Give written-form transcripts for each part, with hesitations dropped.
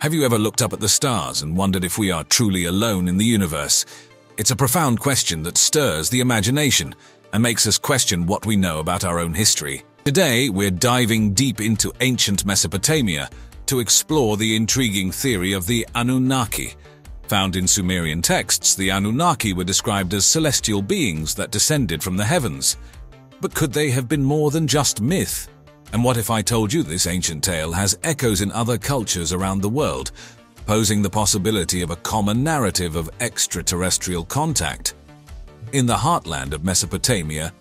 Have you ever looked up at the stars and wondered if we are truly alone in the universe? It's a profound question that stirs the imagination and makes us question what we know about our own history. Today, we're diving deep into ancient Mesopotamia to explore the intriguing theory of the Anunnaki. Found in Sumerian texts, the Anunnaki were described as celestial beings that descended from the heavens. But could they have been more than just myth? And what if I told you this ancient tale has echoes in other cultures around the world, posing the possibility of a common narrative of extraterrestrial contact? In the heartland of Mesopotamia,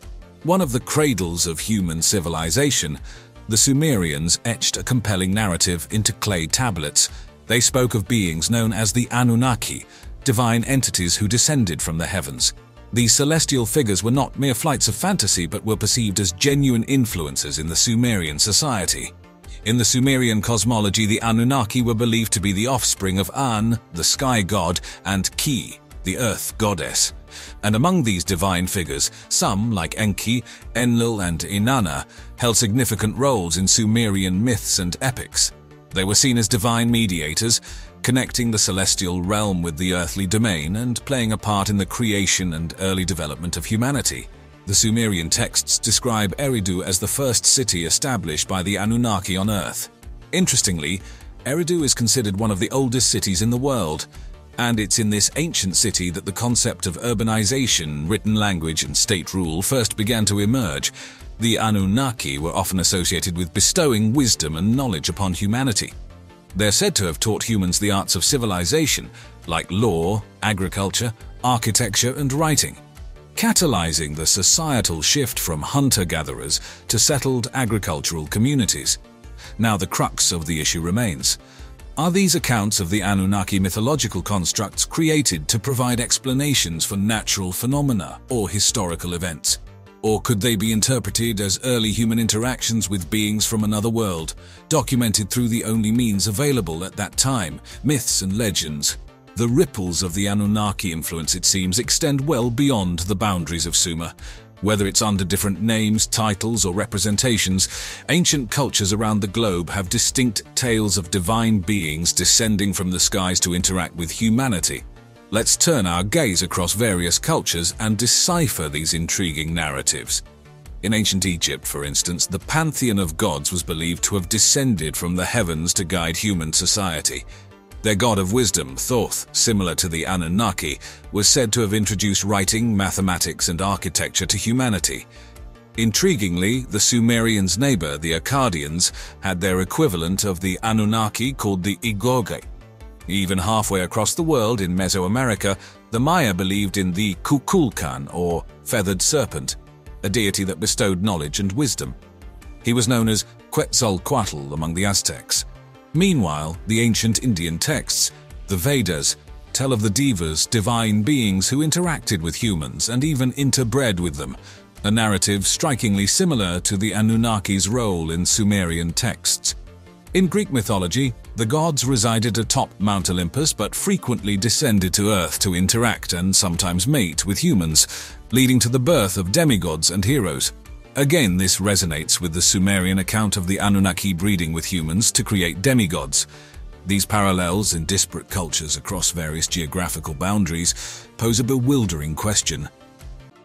one of the cradles of human civilization, the Sumerians etched a compelling narrative into clay tablets. They spoke of beings known as the Anunnaki, divine entities who descended from the heavens. These celestial figures were not mere flights of fantasy, but were perceived as genuine influences in the Sumerian society. In the Sumerian cosmology, the Anunnaki were believed to be the offspring of An, the sky god, and Ki, the earth goddess. And among these divine figures, some, like Enki, Enlil, and Inanna, held significant roles in Sumerian myths and epics. They were seen as divine mediators, connecting the celestial realm with the earthly domain and playing a part in the creation and early development of humanity. The Sumerian texts describe Eridu as the first city established by the Anunnaki on Earth. Interestingly, Eridu is considered one of the oldest cities in the world, and it's in this ancient city that the concept of urbanization, written language, and state rule first began to emerge. The Anunnaki were often associated with bestowing wisdom and knowledge upon humanity. They're said to have taught humans the arts of civilization, like law, agriculture, architecture, and writing, catalyzing the societal shift from hunter-gatherers to settled agricultural communities. Now the crux of the issue remains. Are these accounts of the Anunnaki mythological constructs created to provide explanations for natural phenomena or historical events? Or could they be interpreted as early human interactions with beings from another world, documented through the only means available at that time, myths and legends? The ripples of the Anunnaki influence, it seems, extend well beyond the boundaries of Sumer. Whether it's under different names, titles, or representations, ancient cultures around the globe have distinct tales of divine beings descending from the skies to interact with humanity. Let's turn our gaze across various cultures and decipher these intriguing narratives. In ancient Egypt, for instance, the pantheon of gods was believed to have descended from the heavens to guide human society. Their god of wisdom, Thoth, similar to the Anunnaki, was said to have introduced writing, mathematics, and architecture to humanity. Intriguingly, the Sumerians' neighbor, the Akkadians, had their equivalent of the Anunnaki called the Igigi. Even halfway across the world in Mesoamerica, the Maya believed in the Kukulkan, or feathered serpent, a deity that bestowed knowledge and wisdom. He was known as Quetzalcoatl among the Aztecs. Meanwhile, the ancient Indian texts, the Vedas, tell of the Devas, divine beings who interacted with humans and even interbred with them, a narrative strikingly similar to the Anunnaki's role in Sumerian texts. In Greek mythology, the gods resided atop Mount Olympus but frequently descended to Earth to interact and sometimes mate with humans, leading to the birth of demigods and heroes. Again, this resonates with the Sumerian account of the Anunnaki breeding with humans to create demigods. These parallels in disparate cultures across various geographical boundaries pose a bewildering question.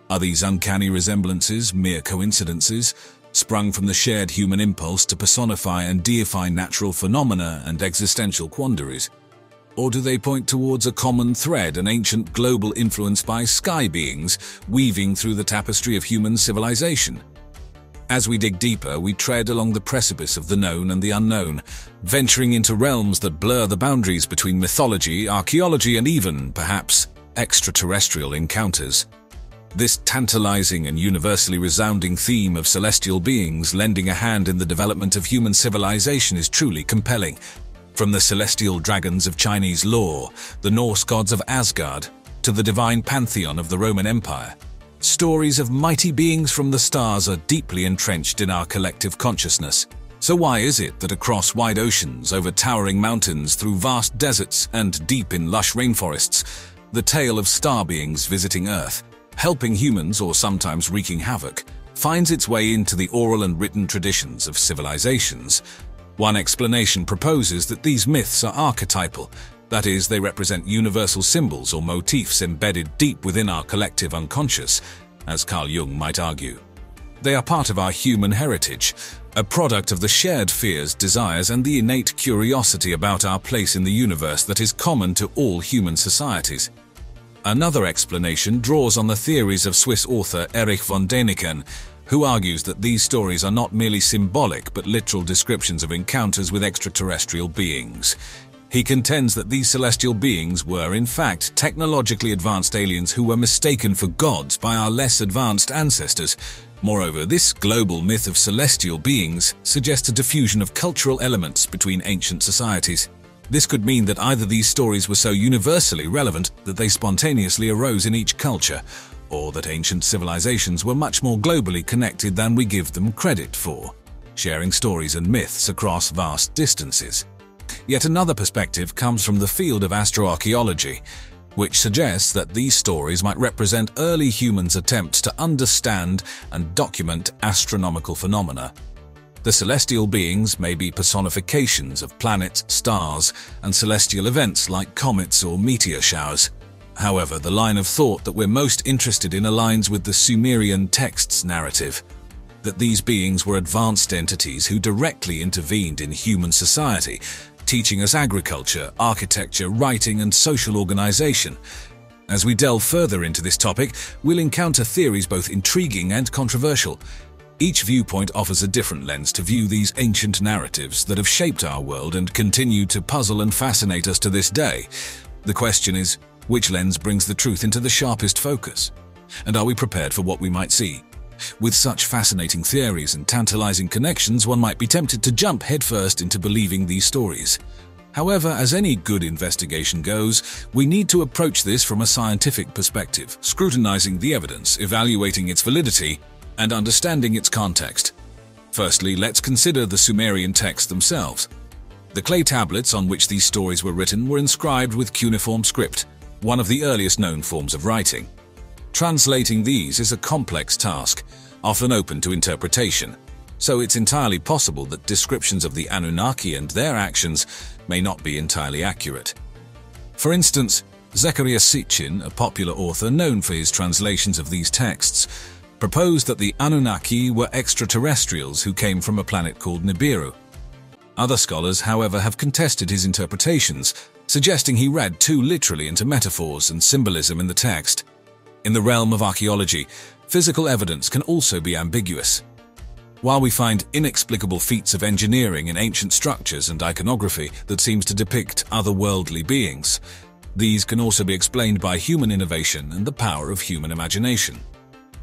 Are these uncanny resemblances mere coincidences, sprung from the shared human impulse to personify and deify natural phenomena and existential quandaries? Or do they point towards a common thread, an ancient global influence by sky beings weaving through the tapestry of human civilization? As we dig deeper, we tread along the precipice of the known and the unknown, venturing into realms that blur the boundaries between mythology, archaeology, and even, perhaps, extraterrestrial encounters. This tantalizing and universally resounding theme of celestial beings lending a hand in the development of human civilization is truly compelling. From the celestial dragons of Chinese lore, the Norse gods of Asgard, to the divine pantheon of the Roman Empire, stories of mighty beings from the stars are deeply entrenched in our collective consciousness. So why is it that across wide oceans, over towering mountains, through vast deserts, and deep in lush rainforests, the tale of star beings visiting Earth, helping humans or sometimes wreaking havoc, finds its way into the oral and written traditions of civilizations? One explanation proposes that these myths are archetypal, that is, they represent universal symbols or motifs embedded deep within our collective unconscious, as Carl Jung might argue. They are part of our human heritage, a product of the shared fears, desires, and the innate curiosity about our place in the universe that is common to all human societies. Another explanation draws on the theories of Swiss author Erich von Däniken, who argues that these stories are not merely symbolic but literal descriptions of encounters with extraterrestrial beings. He contends that these celestial beings were, in fact, technologically advanced aliens who were mistaken for gods by our less advanced ancestors. Moreover, this global myth of celestial beings suggests a diffusion of cultural elements between ancient societies. This could mean that either these stories were so universally relevant that they spontaneously arose in each culture, or that ancient civilizations were much more globally connected than we give them credit for, sharing stories and myths across vast distances. Yet another perspective comes from the field of astroarchaeology, which suggests that these stories might represent early humans' attempts to understand and document astronomical phenomena. The celestial beings may be personifications of planets, stars, and celestial events like comets or meteor showers. However, the line of thought that we're most interested in aligns with the Sumerian text's narrative, that these beings were advanced entities who directly intervened in human society, teaching us agriculture, architecture, writing, and social organization. As we delve further into this topic, we'll encounter theories both intriguing and controversial. Each viewpoint offers a different lens to view these ancient narratives that have shaped our world and continue to puzzle and fascinate us to this day. The question is, which lens brings the truth into the sharpest focus? And are we prepared for what we might see? With such fascinating theories and tantalizing connections, one might be tempted to jump headfirst into believing these stories. However, as any good investigation goes, we need to approach this from a scientific perspective, scrutinizing the evidence, evaluating its validity, and understanding its context. Firstly, let's consider the Sumerian texts themselves. The clay tablets on which these stories were written were inscribed with cuneiform script, one of the earliest known forms of writing. Translating these is a complex task, often open to interpretation, so it's entirely possible that descriptions of the Anunnaki and their actions may not be entirely accurate. For instance, Zecharia Sitchin, a popular author known for his translations of these texts, proposed that the Anunnaki were extraterrestrials who came from a planet called Nibiru. Other scholars, however, have contested his interpretations, suggesting he read too literally into metaphors and symbolism in the text. In the realm of archaeology, physical evidence can also be ambiguous. While we find inexplicable feats of engineering in ancient structures and iconography that seems to depict otherworldly beings, these can also be explained by human innovation and the power of human imagination.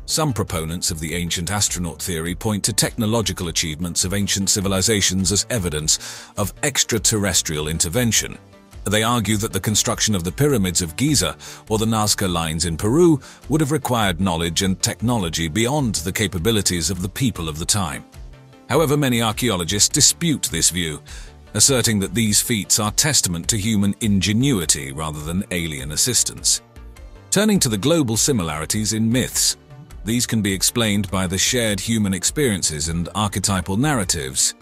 Some proponents of the ancient astronaut theory point to technological achievements of ancient civilizations as evidence of extraterrestrial intervention. They argue that the construction of the pyramids of Giza or the Nazca lines in Peru would have required knowledge and technology beyond the capabilities of the people of the time. However, many archaeologists dispute this view, asserting that these feats are testament to human ingenuity rather than alien assistance. Turning to the global similarities in myths, these can be explained by the shared human experiences and archetypal narratives.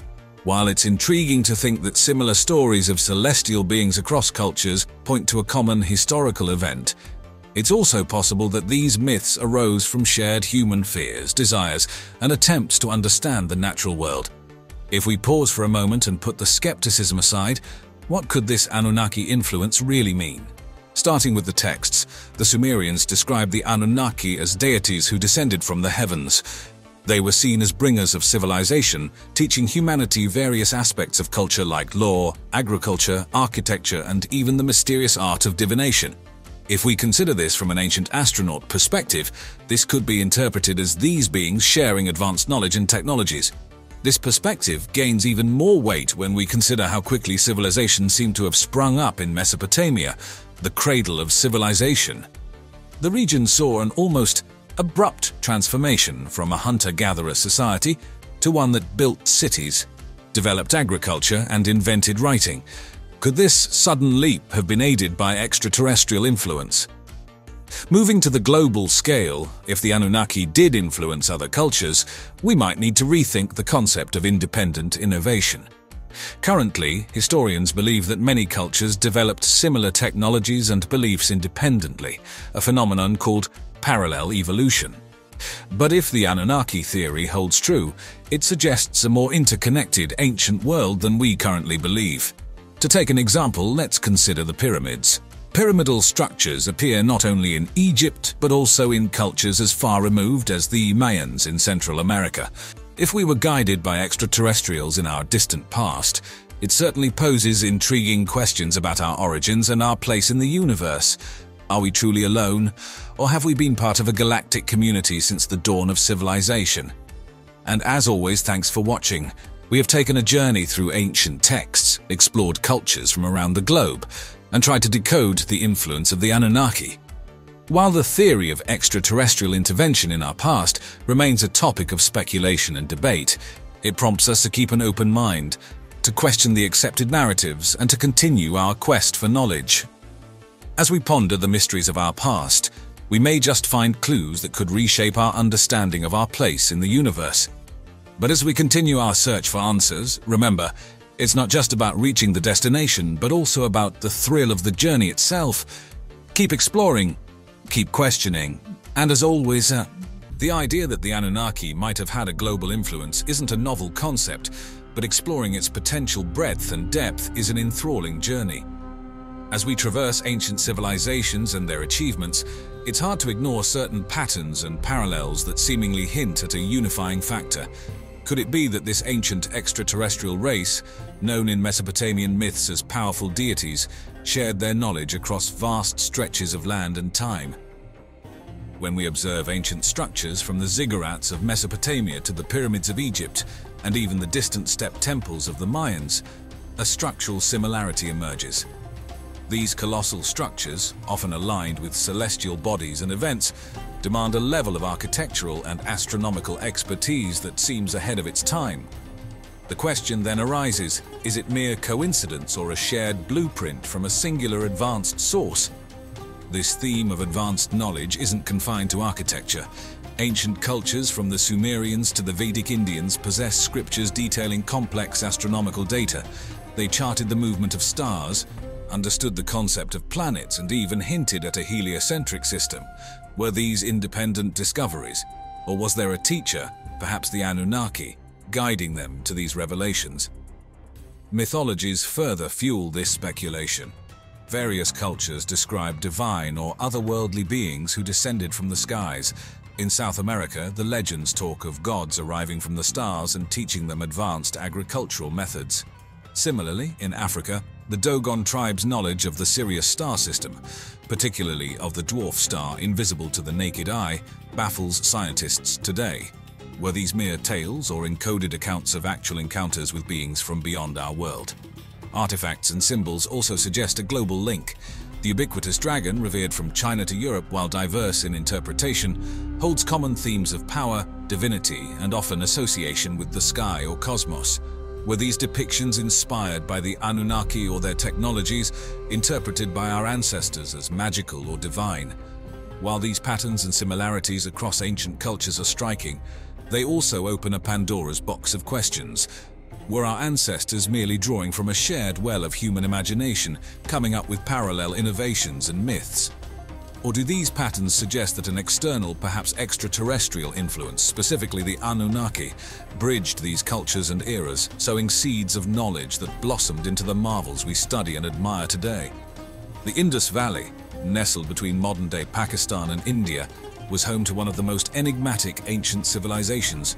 While it's intriguing to think that similar stories of celestial beings across cultures point to a common historical event, it's also possible that these myths arose from shared human fears, desires, and attempts to understand the natural world. If we pause for a moment and put the skepticism aside, what could this Anunnaki influence really mean? Starting with the texts, the Sumerians described the Anunnaki as deities who descended from the heavens. They were seen as bringers of civilization, teaching humanity various aspects of culture like law, agriculture, architecture, and even the mysterious art of divination. If we consider this from an ancient astronaut perspective, this could be interpreted as these beings sharing advanced knowledge and technologies. This perspective gains even more weight when we consider how quickly civilization seemed to have sprung up in Mesopotamia, the cradle of civilization. The region saw an almost abrupt transformation from a hunter-gatherer society to one that built cities, developed agriculture, and invented writing. Could this sudden leap have been aided by extraterrestrial influence? Moving to the global scale, if the Anunnaki did influence other cultures, we might need to rethink the concept of independent innovation. Currently, historians believe that many cultures developed similar technologies and beliefs independently, a phenomenon called parallel evolution. But if the Anunnaki theory holds true, it suggests a more interconnected ancient world than we currently believe. To take an example, let's consider the pyramids. Pyramidal structures appear not only in Egypt, but also in cultures as far removed as the Mayans in Central America. If we were guided by extraterrestrials in our distant past, it certainly poses intriguing questions about our origins and our place in the universe. Are we truly alone, or have we been part of a galactic community since the dawn of civilization? And as always, thanks for watching. We have taken a journey through ancient texts, explored cultures from around the globe, and tried to decode the influence of the Anunnaki. While the theory of extraterrestrial intervention in our past remains a topic of speculation and debate, it prompts us to keep an open mind, to question the accepted narratives, and to continue our quest for knowledge. As we ponder the mysteries of our past, we may just find clues that could reshape our understanding of our place in the universe. But as we continue our search for answers, remember, it's not just about reaching the destination, but also about the thrill of the journey itself. Keep exploring, keep questioning, and as always, the idea that the Anunnaki might have had a global influence isn't a novel concept, but exploring its potential breadth and depth is an enthralling journey. As we traverse ancient civilizations and their achievements, it's hard to ignore certain patterns and parallels that seemingly hint at a unifying factor. Could it be that this ancient extraterrestrial race, known in Mesopotamian myths as powerful deities, shared their knowledge across vast stretches of land and time? When we observe ancient structures from the ziggurats of Mesopotamia to the pyramids of Egypt, and even the distant step temples of the Mayans, a structural similarity emerges. These colossal structures, often aligned with celestial bodies and events, demand a level of architectural and astronomical expertise that seems ahead of its time. The question then arises, is it mere coincidence or a shared blueprint from a singular advanced source? This theme of advanced knowledge isn't confined to architecture. Ancient cultures from the Sumerians to the Vedic Indians possess scriptures detailing complex astronomical data. They charted the movement of stars, understood the concept of planets, and even hinted at a heliocentric system. Were these independent discoveries, or was there a teacher, perhaps the Anunnaki, guiding them to these revelations? Mythologies further fuel this speculation. Various cultures describe divine or otherworldly beings who descended from the skies. In South America, the legends talk of gods arriving from the stars and teaching them advanced agricultural methods. Similarly, in Africa, the Dogon tribe's knowledge of the Sirius star system, particularly of the dwarf star invisible to the naked eye, baffles scientists today. Were these mere tales or encoded accounts of actual encounters with beings from beyond our world? Artifacts and symbols also suggest a global link. The ubiquitous dragon, revered from China to Europe while diverse in interpretation, holds common themes of power, divinity, and often association with the sky or cosmos. Were these depictions inspired by the Anunnaki or their technologies, interpreted by our ancestors as magical or divine? While these patterns and similarities across ancient cultures are striking, they also open a Pandora's box of questions. Were our ancestors merely drawing from a shared well of human imagination, coming up with parallel innovations and myths? Or do these patterns suggest that an external, perhaps extraterrestrial influence, specifically the Anunnaki, bridged these cultures and eras, sowing seeds of knowledge that blossomed into the marvels we study and admire today? The Indus Valley, nestled between modern-day Pakistan and India, was home to one of the most enigmatic ancient civilizations.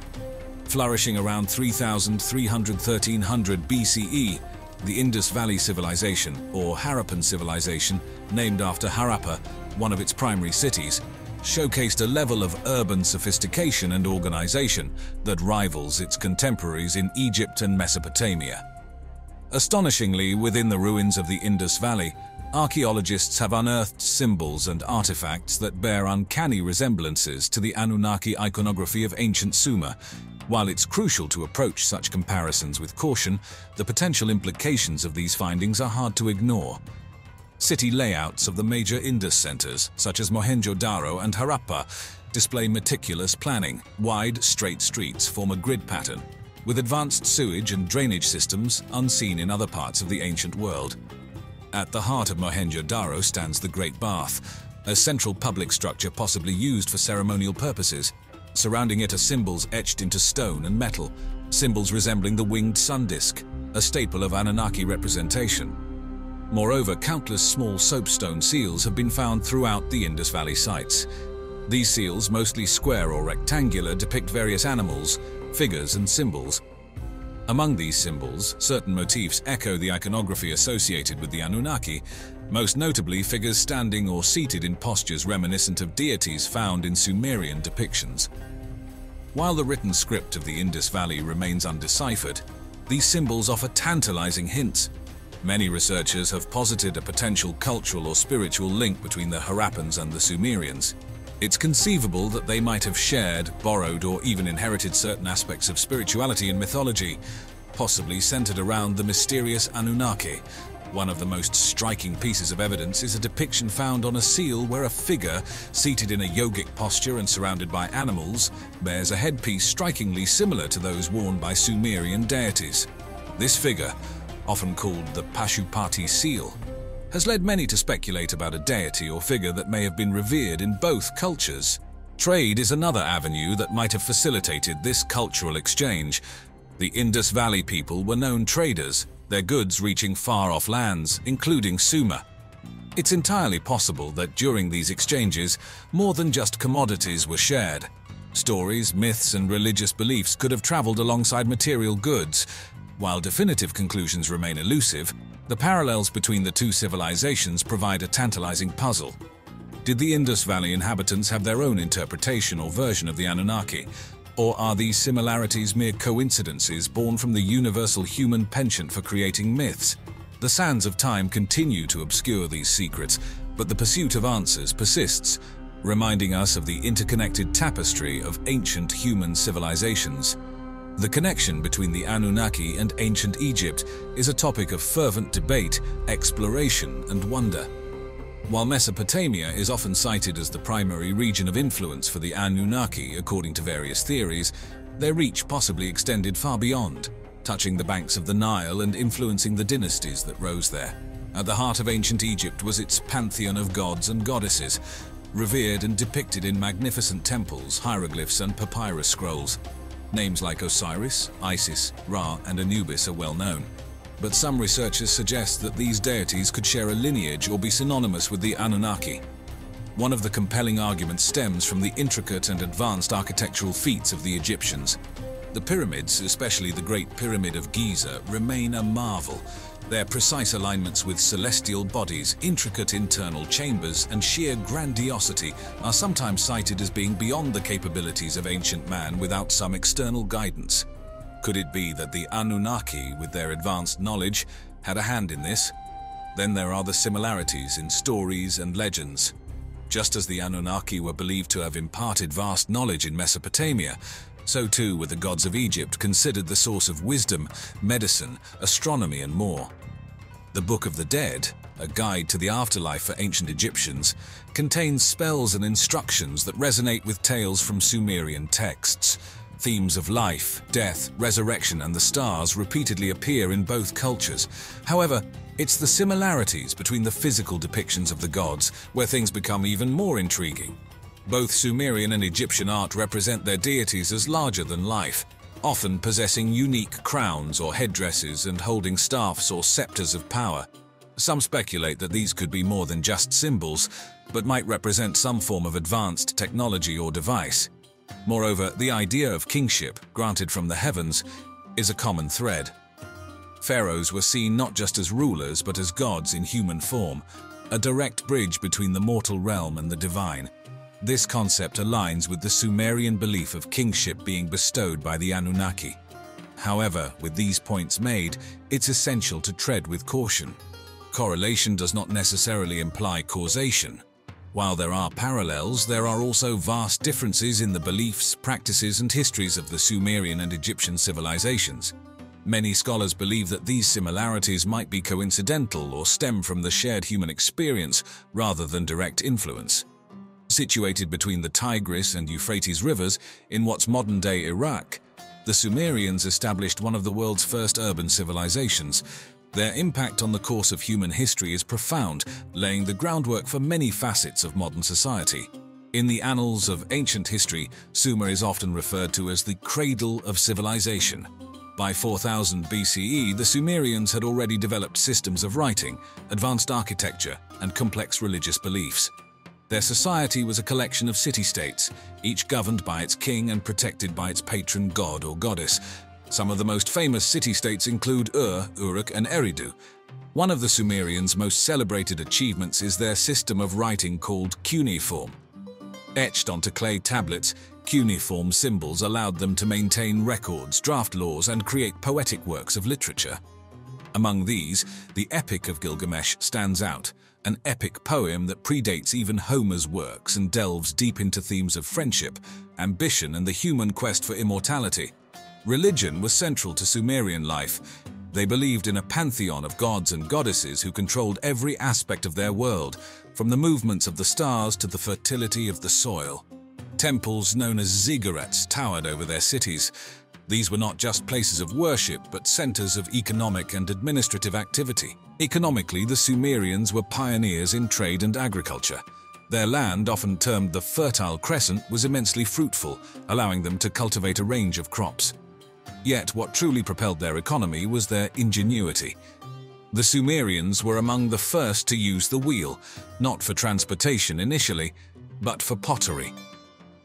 Flourishing around 3,300–1,300 BCE, the Indus Valley Civilization, or Harappan civilization, named after Harappa, one of its primary cities, showcased a level of urban sophistication and organization that rivals its contemporaries in Egypt and Mesopotamia. Astonishingly, within the ruins of the Indus Valley, archaeologists have unearthed symbols and artifacts that bear uncanny resemblances to the Anunnaki iconography of ancient Sumer. While it's crucial to approach such comparisons with caution, the potential implications of these findings are hard to ignore. City layouts of the major Indus centers, such as Mohenjo-daro and Harappa, display meticulous planning. Wide, straight streets form a grid pattern, with advanced sewage and drainage systems unseen in other parts of the ancient world. At the heart of Mohenjo-daro stands the Great Bath, a central public structure possibly used for ceremonial purposes. Surrounding it are symbols etched into stone and metal, symbols resembling the winged sun disk, a staple of Anunnaki representation. Moreover, countless small soapstone seals have been found throughout the Indus Valley sites. These seals, mostly square or rectangular, depict various animals, figures and symbols. Among these symbols, certain motifs echo the iconography associated with the Anunnaki, most notably figures standing or seated in postures reminiscent of deities found in Sumerian depictions. While the written script of the Indus Valley remains undeciphered, these symbols offer tantalizing hints. Many researchers have posited a potential cultural or spiritual link between the Harappans and the Sumerians. It's conceivable that they might have shared, borrowed, or even inherited certain aspects of spirituality and mythology, possibly centered around the mysterious Anunnaki. One of the most striking pieces of evidence is a depiction found on a seal where a figure, seated in a yogic posture and surrounded by animals, bears a headpiece strikingly similar to those worn by Sumerian deities. This figure, often called the Pashupati seal, has led many to speculate about a deity or figure that may have been revered in both cultures. Trade is another avenue that might have facilitated this cultural exchange. The Indus Valley people were known traders, their goods reaching far-off lands, including Sumer. It's entirely possible that during these exchanges, more than just commodities were shared. Stories, myths, and religious beliefs could have traveled alongside material goods. While definitive conclusions remain elusive, the parallels between the two civilizations provide a tantalizing puzzle. Did the Indus Valley inhabitants have their own interpretation or version of the Anunnaki? Or are these similarities mere coincidences born from the universal human penchant for creating myths? The sands of time continue to obscure these secrets, but the pursuit of answers persists, reminding us of the interconnected tapestry of ancient human civilizations. The connection between the Anunnaki and ancient Egypt is a topic of fervent debate, exploration, and wonder. While Mesopotamia is often cited as the primary region of influence for the Anunnaki, according to various theories, their reach possibly extended far beyond, touching the banks of the Nile and influencing the dynasties that rose there. At the heart of ancient Egypt was its pantheon of gods and goddesses, revered and depicted in magnificent temples, hieroglyphs, and papyrus scrolls. Names like Osiris, Isis, Ra, and Anubis are well known, but some researchers suggest that these deities could share a lineage or be synonymous with the Anunnaki. One of the compelling arguments stems from the intricate and advanced architectural feats of the Egyptians. The pyramids, especially the Great Pyramid of Giza, remain a marvel. Their precise alignments with celestial bodies, intricate internal chambers, and sheer grandiosity are sometimes cited as being beyond the capabilities of ancient man without some external guidance. Could it be that the Anunnaki, with their advanced knowledge, had a hand in this? Then there are the similarities in stories and legends. Just as the Anunnaki were believed to have imparted vast knowledge in Mesopotamia, so too were the gods of Egypt considered the source of wisdom, medicine, astronomy, and more. The Book of the Dead, a guide to the afterlife for ancient Egyptians, contains spells and instructions that resonate with tales from Sumerian texts. Themes of life, death, resurrection, and the stars repeatedly appear in both cultures. However, it's the similarities between the physical depictions of the gods where things become even more intriguing. Both Sumerian and Egyptian art represent their deities as larger than life, often possessing unique crowns or headdresses and holding staffs or scepters of power. Some speculate that these could be more than just symbols, but might represent some form of advanced technology or device. Moreover, the idea of kingship, granted from the heavens, is a common thread. Pharaohs were seen not just as rulers but as gods in human form, a direct bridge between the mortal realm and the divine. This concept aligns with the Sumerian belief of kingship being bestowed by the Anunnaki. However, with these points made, it's essential to tread with caution. Correlation does not necessarily imply causation. While there are parallels, there are also vast differences in the beliefs, practices, and histories of the Sumerian and Egyptian civilizations. Many scholars believe that these similarities might be coincidental or stem from the shared human experience rather than direct influence. Situated between the Tigris and Euphrates rivers in what's modern-day Iraq, the Sumerians established one of the world's first urban civilizations. Their impact on the course of human history is profound, laying the groundwork for many facets of modern society. In the annals of ancient history, Sumer is often referred to as the cradle of civilization. By 4000 BCE, the Sumerians had already developed systems of writing, advanced architecture, and complex religious beliefs. Their society was a collection of city-states, each governed by its king and protected by its patron god or goddess. Some of the most famous city-states include Ur, Uruk, and Eridu. One of the Sumerians' most celebrated achievements is their system of writing called cuneiform. Etched onto clay tablets, cuneiform symbols allowed them to maintain records, draft laws, and create poetic works of literature. Among these, the Epic of Gilgamesh stands out, an epic poem that predates even Homer's works and delves deep into themes of friendship, ambition, and the human quest for immortality. Religion was central to Sumerian life. They believed in a pantheon of gods and goddesses who controlled every aspect of their world, from the movements of the stars to the fertility of the soil. Temples known as ziggurats towered over their cities. These were not just places of worship, but centers of economic and administrative activity. Economically, the Sumerians were pioneers in trade and agriculture. Their land, often termed the Fertile Crescent, was immensely fruitful, allowing them to cultivate a range of crops. Yet what truly propelled their economy was their ingenuity. The Sumerians were among the first to use the wheel, not for transportation initially, but for pottery.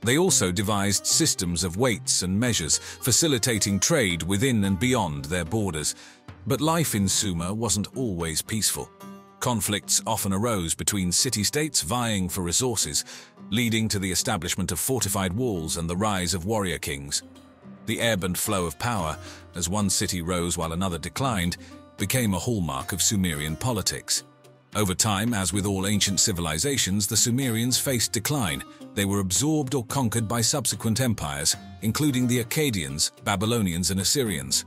They also devised systems of weights and measures, facilitating trade within and beyond their borders. But life in Sumer wasn't always peaceful. Conflicts often arose between city-states vying for resources, leading to the establishment of fortified walls and the rise of warrior kings. The ebb and flow of power, as one city rose while another declined, became a hallmark of Sumerian politics. Over time, as with all ancient civilizations, the Sumerians faced decline. They were absorbed or conquered by subsequent empires, including the Akkadians, Babylonians, and Assyrians.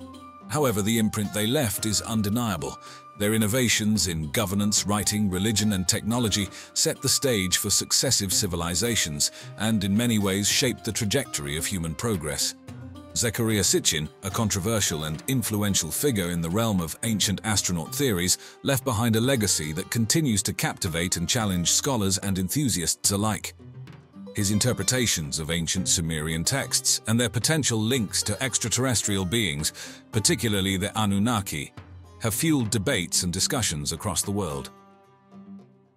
However, the imprint they left is undeniable. Their innovations in governance, writing, religion, and technology set the stage for successive civilizations and in many ways shaped the trajectory of human progress. Zecharia Sitchin, a controversial and influential figure in the realm of ancient astronaut theories, left behind a legacy that continues to captivate and challenge scholars and enthusiasts alike. His interpretations of ancient Sumerian texts and their potential links to extraterrestrial beings, particularly the Anunnaki, have fueled debates and discussions across the world.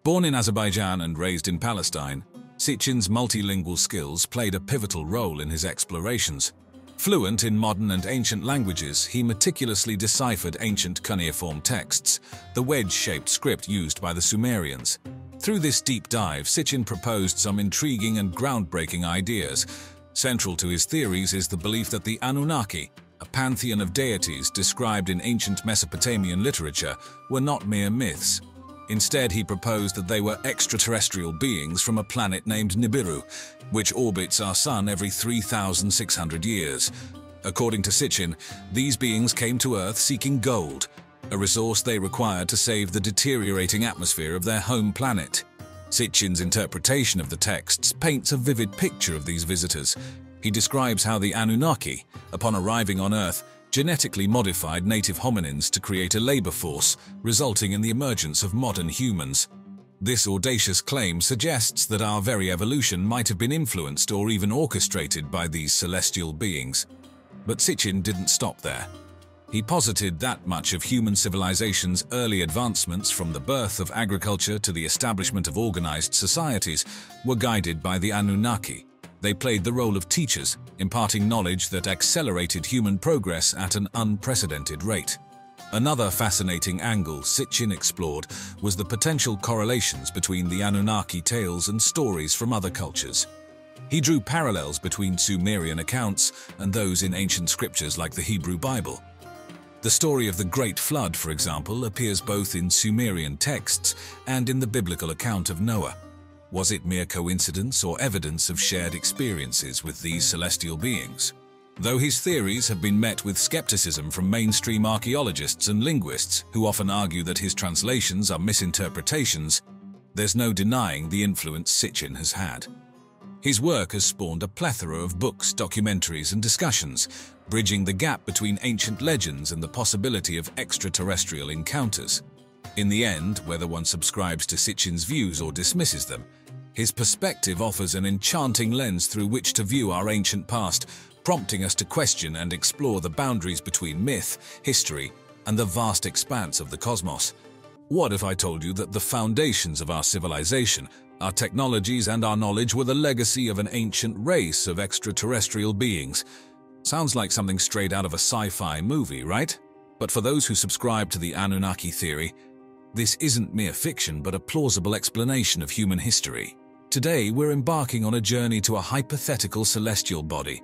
Born in Azerbaijan and raised in Palestine, Sitchin's multilingual skills played a pivotal role in his explorations. Fluent in modern and ancient languages, he meticulously deciphered ancient cuneiform texts, the wedge-shaped script used by the Sumerians. Through this deep dive, Sitchin proposed some intriguing and groundbreaking ideas. Central to his theories is the belief that the Anunnaki, a pantheon of deities described in ancient Mesopotamian literature, were not mere myths. Instead, he proposed that they were extraterrestrial beings from a planet named Nibiru, which orbits our sun every 3,600 years. According to Sitchin, these beings came to Earth seeking gold, a resource they required to save the deteriorating atmosphere of their home planet. Sitchin's interpretation of the texts paints a vivid picture of these visitors. He describes how the Anunnaki, upon arriving on Earth, genetically modified native hominins to create a labor force, resulting in the emergence of modern humans. This audacious claim suggests that our very evolution might have been influenced or even orchestrated by these celestial beings. But Sitchin didn't stop there. He posited that much of human civilization's early advancements, from the birth of agriculture to the establishment of organized societies, were guided by the Anunnaki. They played the role of teachers, imparting knowledge that accelerated human progress at an unprecedented rate. Another fascinating angle Sitchin explored was the potential correlations between the Anunnaki tales and stories from other cultures. He drew parallels between Sumerian accounts and those in ancient scriptures like the Hebrew Bible. The story of the Great Flood, for example, appears both in Sumerian texts and in the biblical account of Noah. Was it mere coincidence or evidence of shared experiences with these celestial beings? Though his theories have been met with skepticism from mainstream archaeologists and linguists, who often argue that his translations are misinterpretations, there's no denying the influence Sitchin has had. His work has spawned a plethora of books, documentaries, and discussions, bridging the gap between ancient legends and the possibility of extraterrestrial encounters. In the end, whether one subscribes to Sitchin's views or dismisses them, his perspective offers an enchanting lens through which to view our ancient past, prompting us to question and explore the boundaries between myth, history, and the vast expanse of the cosmos. What if I told you that the foundations of our civilization, our technologies, and our knowledge were the legacy of an ancient race of extraterrestrial beings? Sounds like something straight out of a sci-fi movie, right? But for those who subscribe to the Anunnaki theory, this isn't mere fiction but a plausible explanation of human history. Today, we're embarking on a journey to a hypothetical celestial body,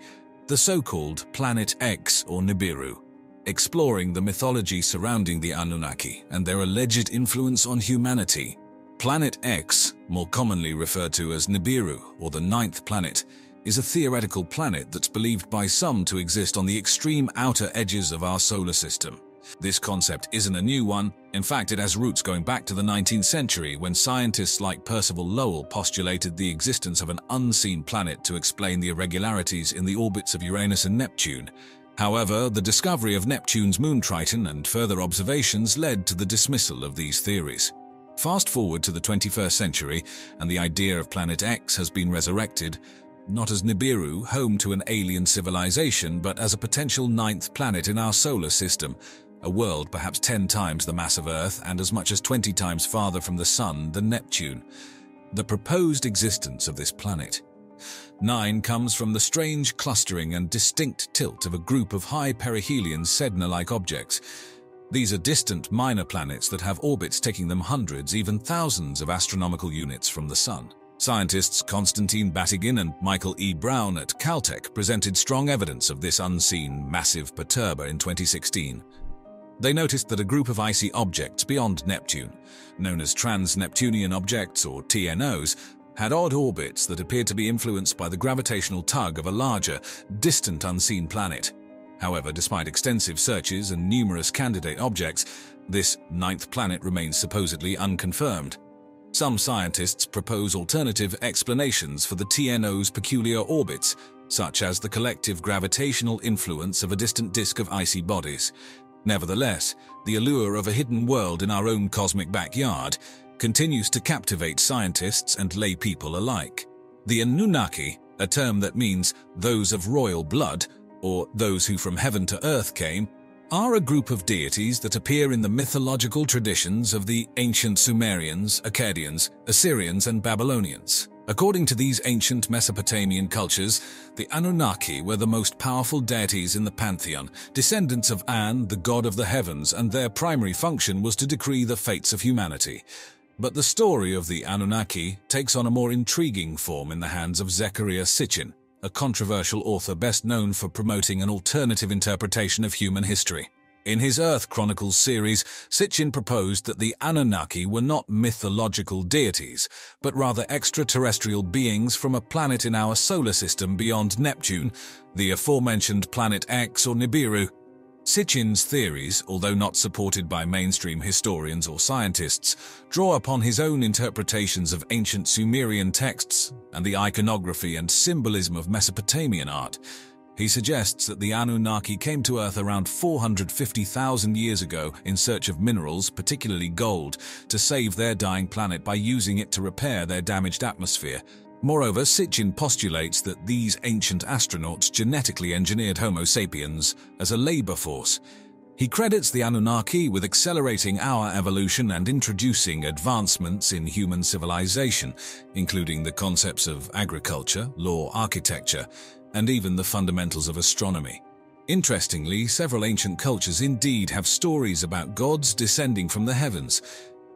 the so-called Planet X or Nibiru, exploring the mythology surrounding the Anunnaki and their alleged influence on humanity. Planet X, more commonly referred to as Nibiru or the ninth planet, is a theoretical planet that's believed by some to exist on the extreme outer edges of our solar system. This concept isn't a new one. In fact, it has roots going back to the 19th century when scientists like Percival Lowell postulated the existence of an unseen planet to explain the irregularities in the orbits of Uranus and Neptune. However, the discovery of Neptune's moon Triton and further observations led to the dismissal of these theories. Fast forward to the 21st century, and the idea of Planet X has been resurrected, not as Nibiru, home to an alien civilization, but as a potential ninth planet in our solar system, a world perhaps 10 times the mass of Earth and as much as 20 times farther from the Sun than Neptune. The proposed existence of this planet. 9 comes from the strange clustering and distinct tilt of a group of high perihelion Sedna-like objects. These are distant minor planets that have orbits taking them hundreds, even thousands of astronomical units from the Sun. Scientists Konstantin Batygin and Michael E. Brown at Caltech presented strong evidence of this unseen massive perturber in 2016. They noticed that a group of icy objects beyond Neptune, known as trans-Neptunian objects or TNOs, had odd orbits that appeared to be influenced by the gravitational tug of a larger, distant unseen planet. However, despite extensive searches and numerous candidate objects, this ninth planet remains supposedly unconfirmed. Some scientists propose alternative explanations for the TNO's peculiar orbits, such as the collective gravitational influence of a distant disk of icy bodies. Nevertheless, the allure of a hidden world in our own cosmic backyard continues to captivate scientists and lay people alike. The Anunnaki, a term that means those of royal blood, or those who from heaven to earth came, are a group of deities that appear in the mythological traditions of the ancient Sumerians, Akkadians, Assyrians, and Babylonians. According to these ancient Mesopotamian cultures, the Anunnaki were the most powerful deities in the pantheon, descendants of An, the god of the heavens, and their primary function was to decree the fates of humanity. But the story of the Anunnaki takes on a more intriguing form in the hands of Zecharia Sitchin, a controversial author best known for promoting an alternative interpretation of human history. In his Earth Chronicles series, Sitchin proposed that the Anunnaki were not mythological deities, but rather extraterrestrial beings from a planet in our solar system beyond Neptune, the aforementioned Planet X or Nibiru. Sitchin's theories, although not supported by mainstream historians or scientists, draw upon his own interpretations of ancient Sumerian texts and the iconography and symbolism of Mesopotamian art. He suggests that the Anunnaki came to Earth around 450,000 years ago in search of minerals, particularly gold, to save their dying planet by using it to repair their damaged atmosphere. Moreover, Sitchin postulates that these ancient astronauts genetically engineered Homo sapiens as a labor force. He credits the Anunnaki with accelerating our evolution and introducing advancements in human civilization, including the concepts of agriculture, law, architecture, and even the fundamentals of astronomy. Interestingly, several ancient cultures indeed have stories about gods descending from the heavens,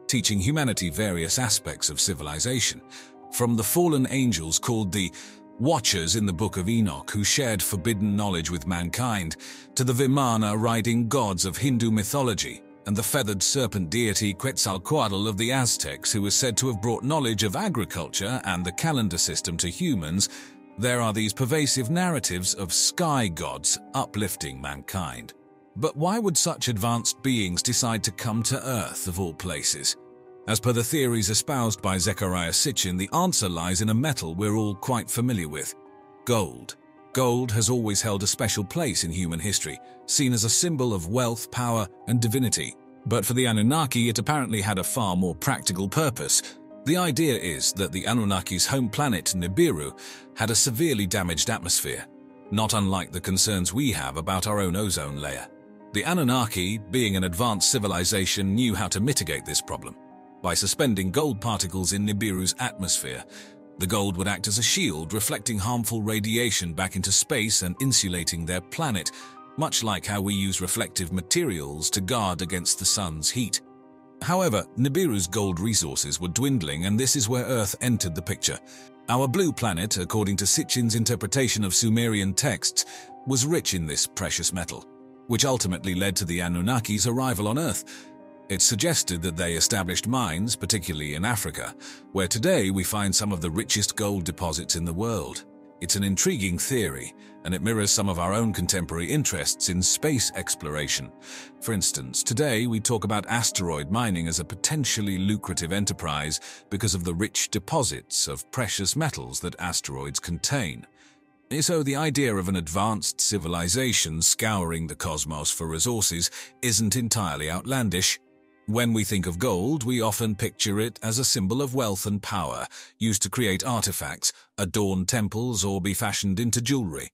teaching humanity various aspects of civilization, from the fallen angels called the Watchers in the Book of Enoch who shared forbidden knowledge with mankind, to the Vimana riding gods of Hindu mythology, and the feathered serpent deity Quetzalcoatl of the Aztecs who was said to have brought knowledge of agriculture and the calendar system to humans. There are these pervasive narratives of sky gods uplifting mankind. But why would such advanced beings decide to come to Earth of all places? As per the theories espoused by Zecharia Sitchin, the answer lies in a metal we're all quite familiar with – gold. Gold has always held a special place in human history, seen as a symbol of wealth, power, and divinity. But for the Anunnaki, it apparently had a far more practical purpose. The idea is that the Anunnaki's home planet, Nibiru, had a severely damaged atmosphere, not unlike the concerns we have about our own ozone layer. The Anunnaki, being an advanced civilization, knew how to mitigate this problem by suspending gold particles in Nibiru's atmosphere. The gold would act as a shield, reflecting harmful radiation back into space and insulating their planet, much like how we use reflective materials to guard against the sun's heat. However, Nibiru's gold resources were dwindling, and this is where Earth entered the picture. Our blue planet, according to Sitchin's interpretation of Sumerian texts, was rich in this precious metal, which ultimately led to the Anunnaki's arrival on Earth. It's suggested that they established mines, particularly in Africa, where today we find some of the richest gold deposits in the world. It's an intriguing theory, and it mirrors some of our own contemporary interests in space exploration. For instance, today we talk about asteroid mining as a potentially lucrative enterprise because of the rich deposits of precious metals that asteroids contain. So the idea of an advanced civilization scouring the cosmos for resources isn't entirely outlandish. When we think of gold, we often picture it as a symbol of wealth and power, used to create artifacts, adorn temples, or be fashioned into jewelry.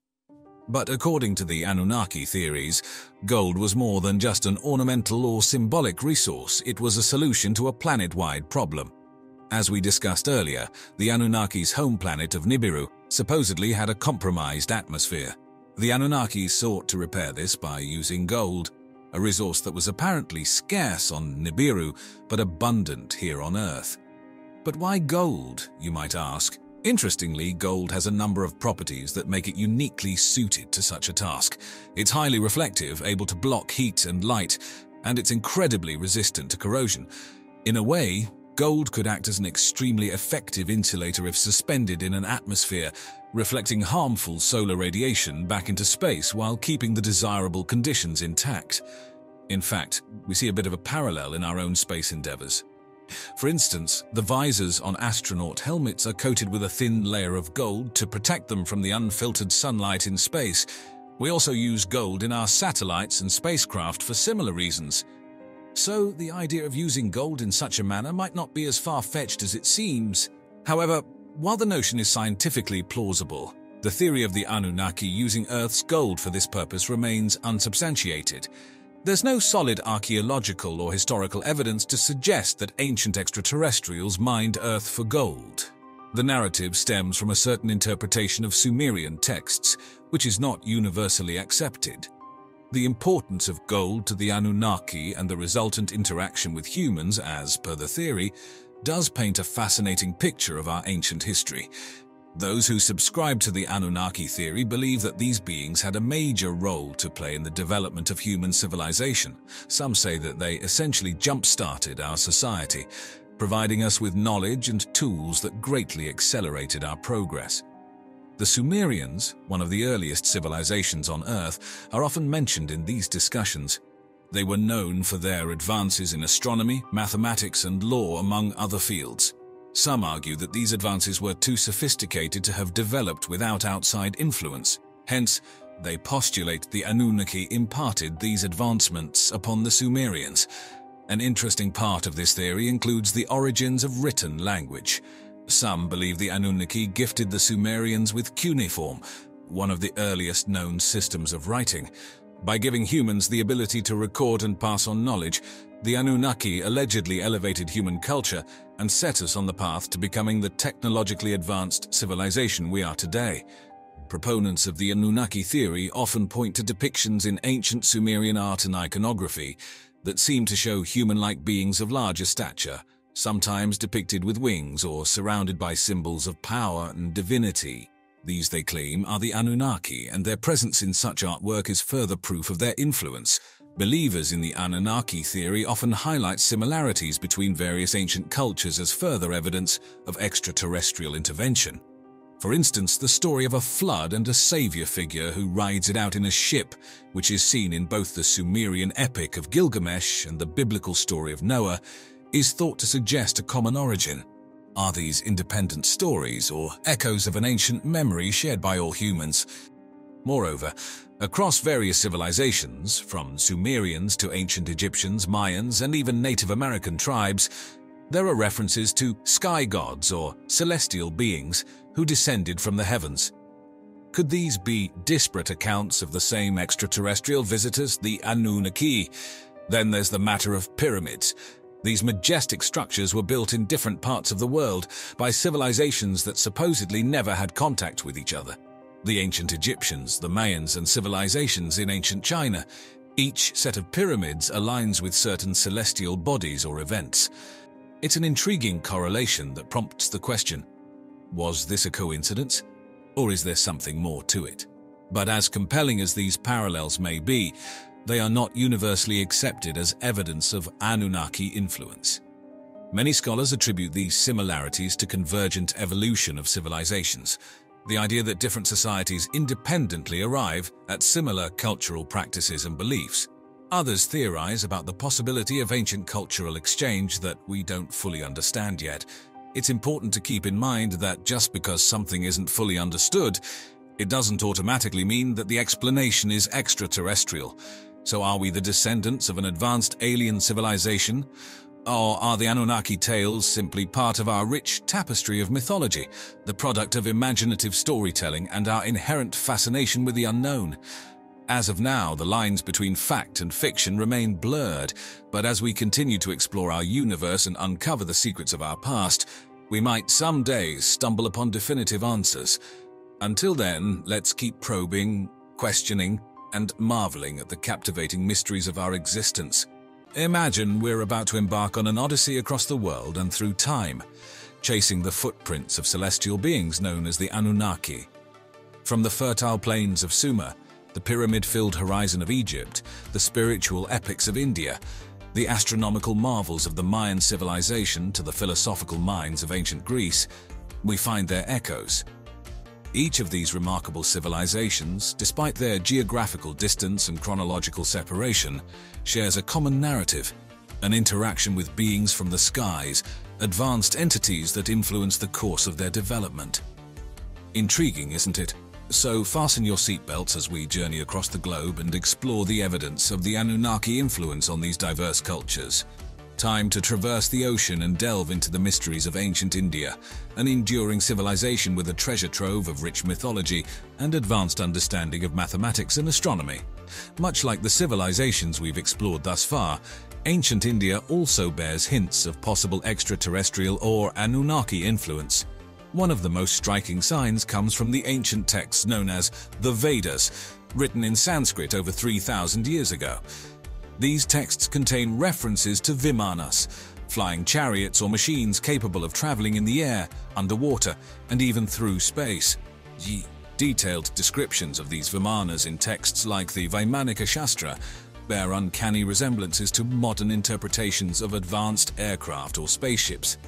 But according to the Anunnaki theories, gold was more than just an ornamental or symbolic resource, it was a solution to a planet-wide problem. As we discussed earlier, the Anunnaki's home planet of Nibiru supposedly had a compromised atmosphere. The Anunnaki sought to repair this by using gold, a resource that was apparently scarce on Nibiru, but abundant here on Earth. But why gold, you might ask? Interestingly, gold has a number of properties that make it uniquely suited to such a task. It's highly reflective, able to block heat and light, and it's incredibly resistant to corrosion. In a way, gold could act as an extremely effective insulator if suspended in an atmosphere, reflecting harmful solar radiation back into space while keeping the desirable conditions intact. In fact, we see a bit of a parallel in our own space endeavors. For instance, the visors on astronaut helmets are coated with a thin layer of gold to protect them from the unfiltered sunlight in space. We also use gold in our satellites and spacecraft for similar reasons. So, the idea of using gold in such a manner might not be as far-fetched as it seems. However, while the notion is scientifically plausible, the theory of the Anunnaki using Earth's gold for this purpose remains unsubstantiated. There's no solid archaeological or historical evidence to suggest that ancient extraterrestrials mined Earth for gold. The narrative stems from a certain interpretation of Sumerian texts, which is not universally accepted. The importance of gold to the Anunnaki and the resultant interaction with humans, as per the theory, does paint a fascinating picture of our ancient history. Those who subscribe to the Anunnaki theory believe that these beings had a major role to play in the development of human civilization. Some say that they essentially jump-started our society, providing us with knowledge and tools that greatly accelerated our progress. The Sumerians, one of the earliest civilizations on Earth, are often mentioned in these discussions. They were known for their advances in astronomy, mathematics, and law, among other fields. Some argue that these advances were too sophisticated to have developed without outside influence. Hence, they postulate the Anunnaki imparted these advancements upon the Sumerians. An interesting part of this theory includes the origins of written language. Some believe the Anunnaki gifted the Sumerians with cuneiform, one of the earliest known systems of writing. By giving humans the ability to record and pass on knowledge, the Anunnaki allegedly elevated human culture and set us on the path to becoming the technologically advanced civilization we are today. Proponents of the Anunnaki theory often point to depictions in ancient Sumerian art and iconography that seem to show human-like beings of larger stature, sometimes depicted with wings or surrounded by symbols of power and divinity. These, they claim, are the Anunnaki, and their presence in such artwork is further proof of their influence. Believers in the Anunnaki theory often highlight similarities between various ancient cultures as further evidence of extraterrestrial intervention. For instance, the story of a flood and a savior figure who rides it out in a ship, which is seen in both the Sumerian Epic of Gilgamesh and the biblical story of Noah, is thought to suggest a common origin. Are these independent stories or echoes of an ancient memory shared by all humans? Moreover, across various civilizations, from Sumerians to ancient Egyptians, Mayans, and even Native American tribes, there are references to sky gods or celestial beings who descended from the heavens. Could these be disparate accounts of the same extraterrestrial visitors, the Anunnaki? Then there's the matter of pyramids. These majestic structures were built in different parts of the world by civilizations that supposedly never had contact with each other. The ancient Egyptians, the Mayans, and civilizations in ancient China. Each set of pyramids aligns with certain celestial bodies or events. It's an intriguing correlation that prompts the question, was this a coincidence? Or is there something more to it? But as compelling as these parallels may be, they are not universally accepted as evidence of Anunnaki influence. Many scholars attribute these similarities to convergent evolution of civilizations, the idea that different societies independently arrive at similar cultural practices and beliefs. Others theorize about the possibility of ancient cultural exchange that we don't fully understand yet. It's important to keep in mind that just because something isn't fully understood, it doesn't automatically mean that the explanation is extraterrestrial. So are we the descendants of an advanced alien civilization? Or are the Anunnaki tales simply part of our rich tapestry of mythology, the product of imaginative storytelling and our inherent fascination with the unknown? As of now, the lines between fact and fiction remain blurred, but as we continue to explore our universe and uncover the secrets of our past, we might someday stumble upon definitive answers. Until then, let's keep probing, questioning, and marveling at the captivating mysteries of our existence. Imagine we're about to embark on an odyssey across the world and through time, chasing the footprints of celestial beings known as the Anunnaki. From the fertile plains of Sumer, the pyramid-filled horizon of Egypt, the spiritual epics of India, the astronomical marvels of the Mayan civilization to the philosophical minds of ancient Greece, we find their echoes. Each of these remarkable civilizations, despite their geographical distance and chronological separation, shares a common narrative, an interaction with beings from the skies, advanced entities that influence the course of their development. Intriguing, isn't it? So fasten your seatbelts as we journey across the globe and explore the evidence of the Anunnaki influence on these diverse cultures. Time to traverse the ocean and delve into the mysteries of ancient India, an enduring civilization with a treasure trove of rich mythology and advanced understanding of mathematics and astronomy. Much like the civilizations we've explored thus far, ancient India also bears hints of possible extraterrestrial or Anunnaki influence. One of the most striking signs comes from the ancient texts known as the Vedas, written in Sanskrit over 3,000 years ago. These texts contain references to Vimanas, flying chariots or machines capable of traveling in the air, underwater, and even through space. Detailed descriptions of these Vimanas in texts like the Vaimanika Shastra bear uncanny resemblances to modern interpretations of advanced aircraft or spaceships.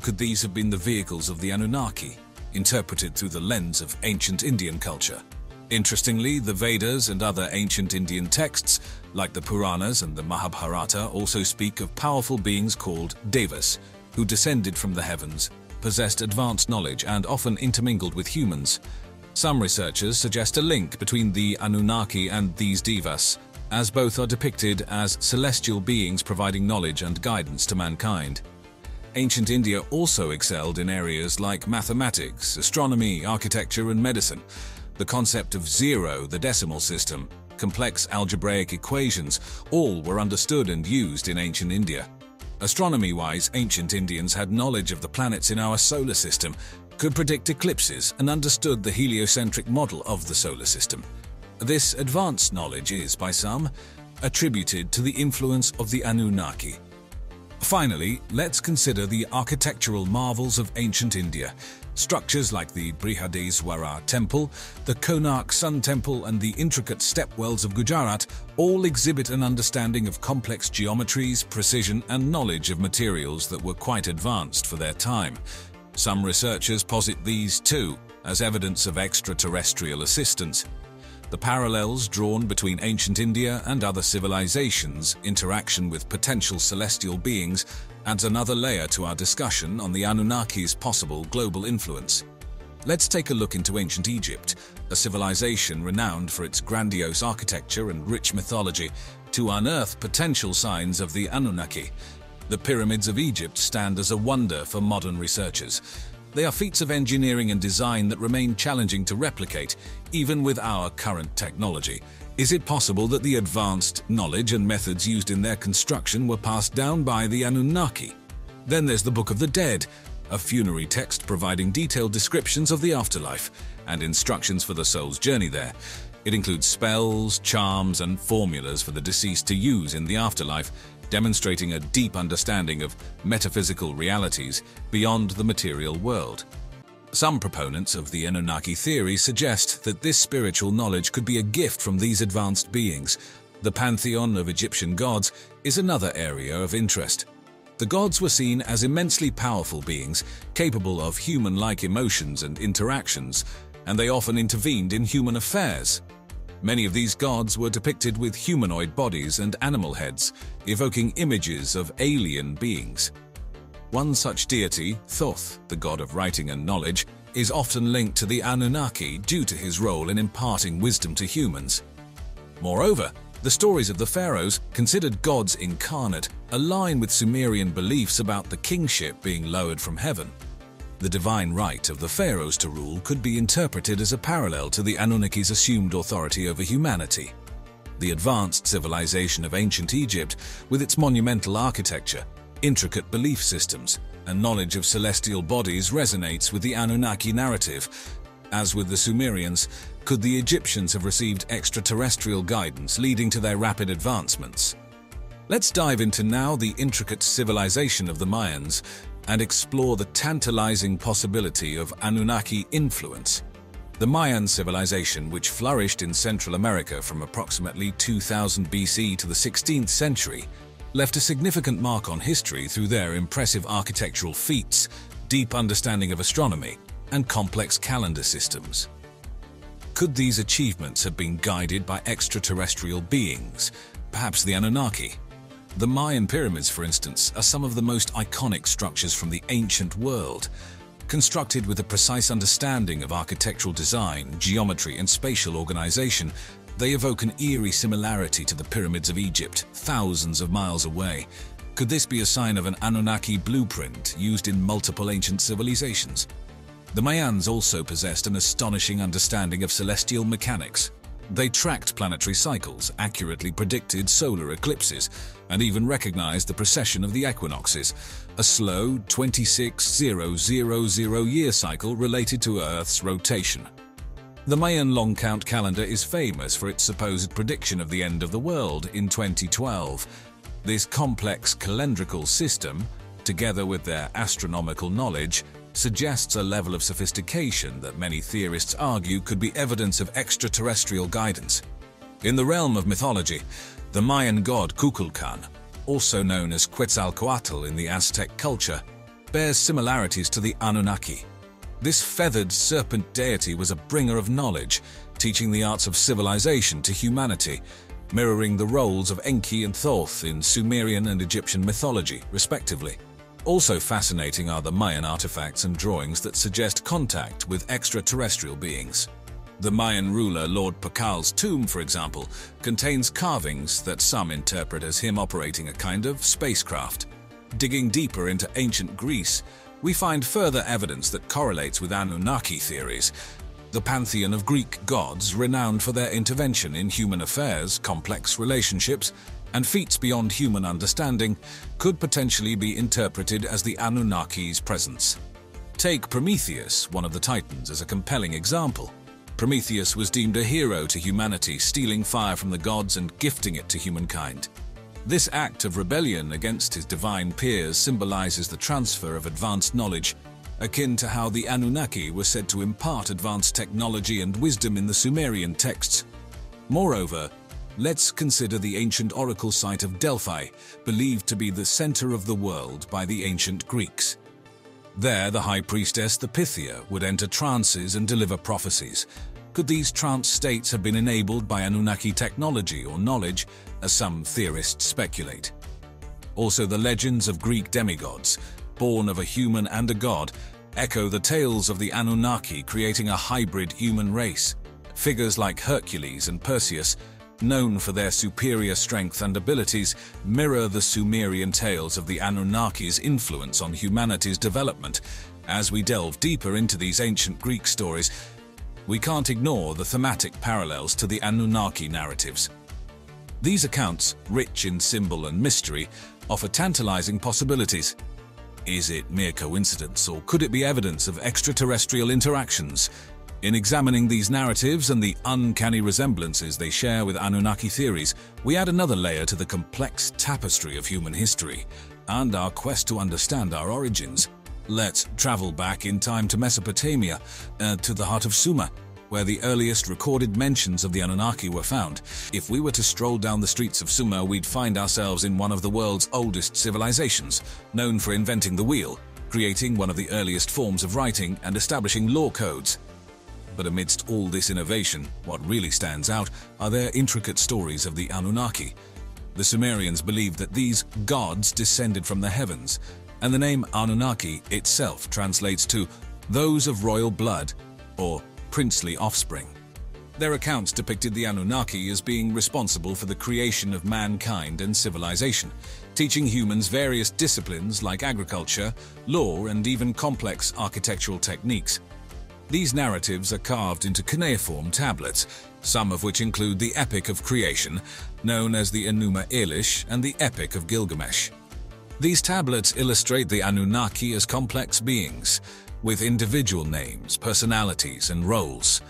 Could these have been the vehicles of the Anunnaki, interpreted through the lens of ancient Indian culture? Interestingly, the Vedas and other ancient Indian texts, like the Puranas and the Mahabharata, also speak of powerful beings called Devas, who descended from the heavens, possessed advanced knowledge, and often intermingled with humans. Some researchers suggest a link between the Anunnaki and these Devas, as both are depicted as celestial beings providing knowledge and guidance to mankind. Ancient India also excelled in areas like mathematics, astronomy, architecture, and medicine. The concept of zero, the decimal system, complex algebraic equations, all were understood and used in ancient India. Astronomy-wise, ancient Indians had knowledge of the planets in our solar system, could predict eclipses, and understood the heliocentric model of the solar system. This advanced knowledge is, by some, attributed to the influence of the Anunnaki. Finally, let's consider the architectural marvels of ancient India. Structures like the Brihadeswarar Temple, the Konark Sun Temple, and the intricate stepwells of Gujarat all exhibit an understanding of complex geometries, precision, and knowledge of materials that were quite advanced for their time. Some researchers posit these, too, as evidence of extraterrestrial assistance. the parallels drawn between ancient India and other civilizations' interaction with potential celestial beings adds another layer to our discussion on the Anunnaki's possible global influence. Let's take a look into ancient Egypt, a civilization renowned for its grandiose architecture and rich mythology, to unearth potential signs of the Anunnaki. The pyramids of Egypt stand as a wonder for modern researchers. They are feats of engineering and design that remain challenging to replicate, even with our current technology. Is it possible that the advanced knowledge and methods used in their construction were passed down by the Anunnaki? Then there's the Book of the Dead, a funerary text providing detailed descriptions of the afterlife and instructions for the soul's journey there. It includes spells, charms, and formulas for the deceased to use in the afterlife, demonstrating a deep understanding of metaphysical realities beyond the material world. Some proponents of the Anunnaki theory suggest that this spiritual knowledge could be a gift from these advanced beings. The pantheon of Egyptian gods is another area of interest. The gods were seen as immensely powerful beings, capable of human-like emotions and interactions, and they often intervened in human affairs. Many of these gods were depicted with humanoid bodies and animal heads, evoking images of alien beings. One such deity, Thoth, the god of writing and knowledge, is often linked to the Anunnaki due to his role in imparting wisdom to humans. Moreover, the stories of the pharaohs, considered gods incarnate, align with Sumerian beliefs about the kingship being lowered from heaven. The divine right of the pharaohs to rule could be interpreted as a parallel to the Anunnaki's assumed authority over humanity. The advanced civilization of ancient Egypt, with its monumental architecture, intricate belief systems, and knowledge of celestial bodies resonates with the Anunnaki narrative. As with the Sumerians, could the Egyptians have received extraterrestrial guidance leading to their rapid advancements? Let's dive into now the intricate civilization of the Mayans and explore the tantalizing possibility of Anunnaki influence. The Mayan civilization, which flourished in Central America from approximately 2000 BC to the 16th century, left a significant mark on history through their impressive architectural feats, deep understanding of astronomy, and complex calendar systems. Could these achievements have been guided by extraterrestrial beings, perhaps the Anunnaki? The Mayan pyramids, for instance, are some of the most iconic structures from the ancient world. Constructed with a precise understanding of architectural design, geometry, and spatial organization, they evoke an eerie similarity to the pyramids of Egypt, thousands of miles away. Could this be a sign of an Anunnaki blueprint used in multiple ancient civilizations? The Mayans also possessed an astonishing understanding of celestial mechanics. They tracked planetary cycles, accurately predicted solar eclipses, and even recognized the precession of the equinoxes, a slow 26,000-year cycle related to Earth's rotation. The Mayan long count calendar is famous for its supposed prediction of the end of the world in 2012. This complex calendrical system, together with their astronomical knowledge, suggests a level of sophistication that many theorists argue could be evidence of extraterrestrial guidance. In the realm of mythology, the Mayan god Kukulkan, also known as Quetzalcoatl in the Aztec culture, bears similarities to the Anunnaki. This feathered serpent deity was a bringer of knowledge, teaching the arts of civilization to humanity, mirroring the roles of Enki and Thoth in Sumerian and Egyptian mythology, respectively. Also fascinating are the Mayan artifacts and drawings that suggest contact with extraterrestrial beings. The Mayan ruler Lord Pacal's tomb, for example, contains carvings that some interpret as him operating a kind of spacecraft. Digging deeper into ancient Greece, we find further evidence that correlates with Anunnaki theories. The pantheon of Greek gods, renowned for their intervention in human affairs, complex relationships, and feats beyond human understanding, could potentially be interpreted as the Anunnaki's presence. Take Prometheus, one of the Titans, as a compelling example. Prometheus was deemed a hero to humanity, stealing fire from the gods and gifting it to humankind. This act of rebellion against his divine peers symbolizes the transfer of advanced knowledge, akin to how the Anunnaki were said to impart advanced technology and wisdom in the Sumerian texts. Moreover, let's consider the ancient oracle site of Delphi, believed to be the center of the world by the ancient Greeks. There, the high priestess, the Pythia, would enter trances and deliver prophecies. Could these trance states have been enabled by Anunnaki technology or knowledge, as some theorists speculate? Also, the legends of Greek demigods, born of a human and a god, echo the tales of the Anunnaki creating a hybrid human race. Figures like Hercules and Perseus, known for their superior strength and abilities, mirror the Sumerian tales of the Anunnaki's influence on humanity's development. As we delve deeper into these ancient Greek stories, we can't ignore the thematic parallels to the Anunnaki narratives. These accounts, rich in symbol and mystery, offer tantalizing possibilities. Is it mere coincidence, or could it be evidence of extraterrestrial interactions? In examining these narratives and the uncanny resemblances they share with Anunnaki theories, we add another layer to the complex tapestry of human history and our quest to understand our origins. Let's travel back in time to Mesopotamia, to the heart of Sumer, where the earliest recorded mentions of the Anunnaki were found. If we were to stroll down the streets of Sumer, we'd find ourselves in one of the world's oldest civilizations, known for inventing the wheel, creating one of the earliest forms of writing, and establishing law codes. But amidst all this innovation, what really stands out are their intricate stories of the Anunnaki. The Sumerians believed that these gods descended from the heavens, and the name Anunnaki itself translates to "those of royal blood" or "princely offspring." Their accounts depicted the Anunnaki as being responsible for the creation of mankind and civilization, teaching humans various disciplines like agriculture, law, and even complex architectural techniques. These narratives are carved into cuneiform tablets, some of which include the Epic of Creation, known as the Enuma Elish, and the Epic of Gilgamesh. These tablets illustrate the Anunnaki as complex beings, with individual names, personalities, and roles.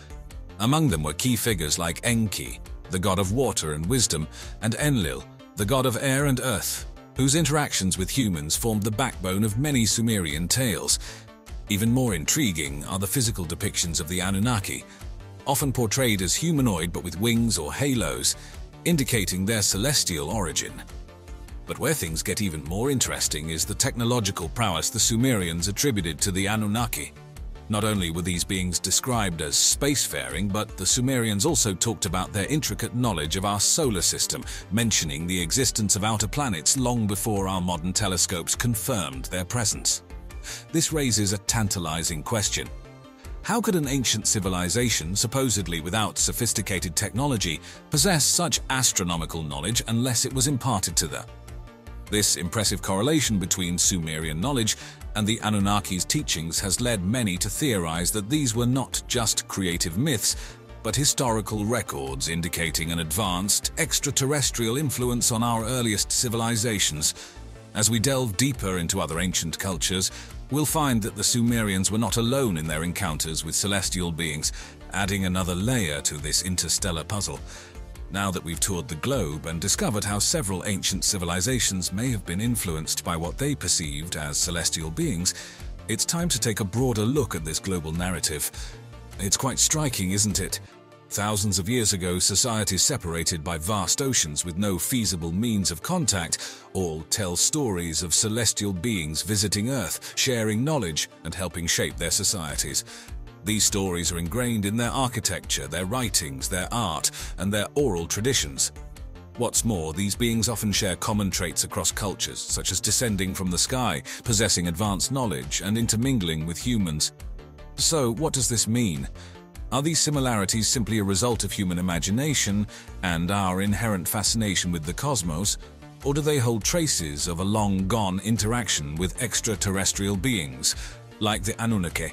Among them were key figures like Enki, the god of water and wisdom, and Enlil, the god of air and earth, whose interactions with humans formed the backbone of many Sumerian tales. Even more intriguing are the physical depictions of the Anunnaki, often portrayed as humanoid but with wings or halos, indicating their celestial origin. But where things get even more interesting is the technological prowess the Sumerians attributed to the Anunnaki. Not only were these beings described as spacefaring, but the Sumerians also talked about their intricate knowledge of our solar system, mentioning the existence of outer planets long before our modern telescopes confirmed their presence. This raises a tantalizing question. How could an ancient civilization, supposedly without sophisticated technology, possess such astronomical knowledge unless it was imparted to them? This impressive correlation between Sumerian knowledge and the Anunnaki's teachings has led many to theorize that these were not just creative myths, but historical records indicating an advanced extraterrestrial influence on our earliest civilizations. As we delve deeper into other ancient cultures, we'll find that the Sumerians were not alone in their encounters with celestial beings, adding another layer to this interstellar puzzle. Now that we've toured the globe and discovered how several ancient civilizations may have been influenced by what they perceived as celestial beings, it's time to take a broader look at this global narrative. It's quite striking, isn't it? Thousands of years ago, societies separated by vast oceans with no feasible means of contact all tell stories of celestial beings visiting Earth, sharing knowledge, and helping shape their societies. These stories are ingrained in their architecture, their writings, their art, and their oral traditions. What's more, these beings often share common traits across cultures, such as descending from the sky, possessing advanced knowledge, and intermingling with humans. So, what does this mean? Are these similarities simply a result of human imagination and our inherent fascination with the cosmos, or do they hold traces of a long-gone interaction with extraterrestrial beings, like the Anunnaki?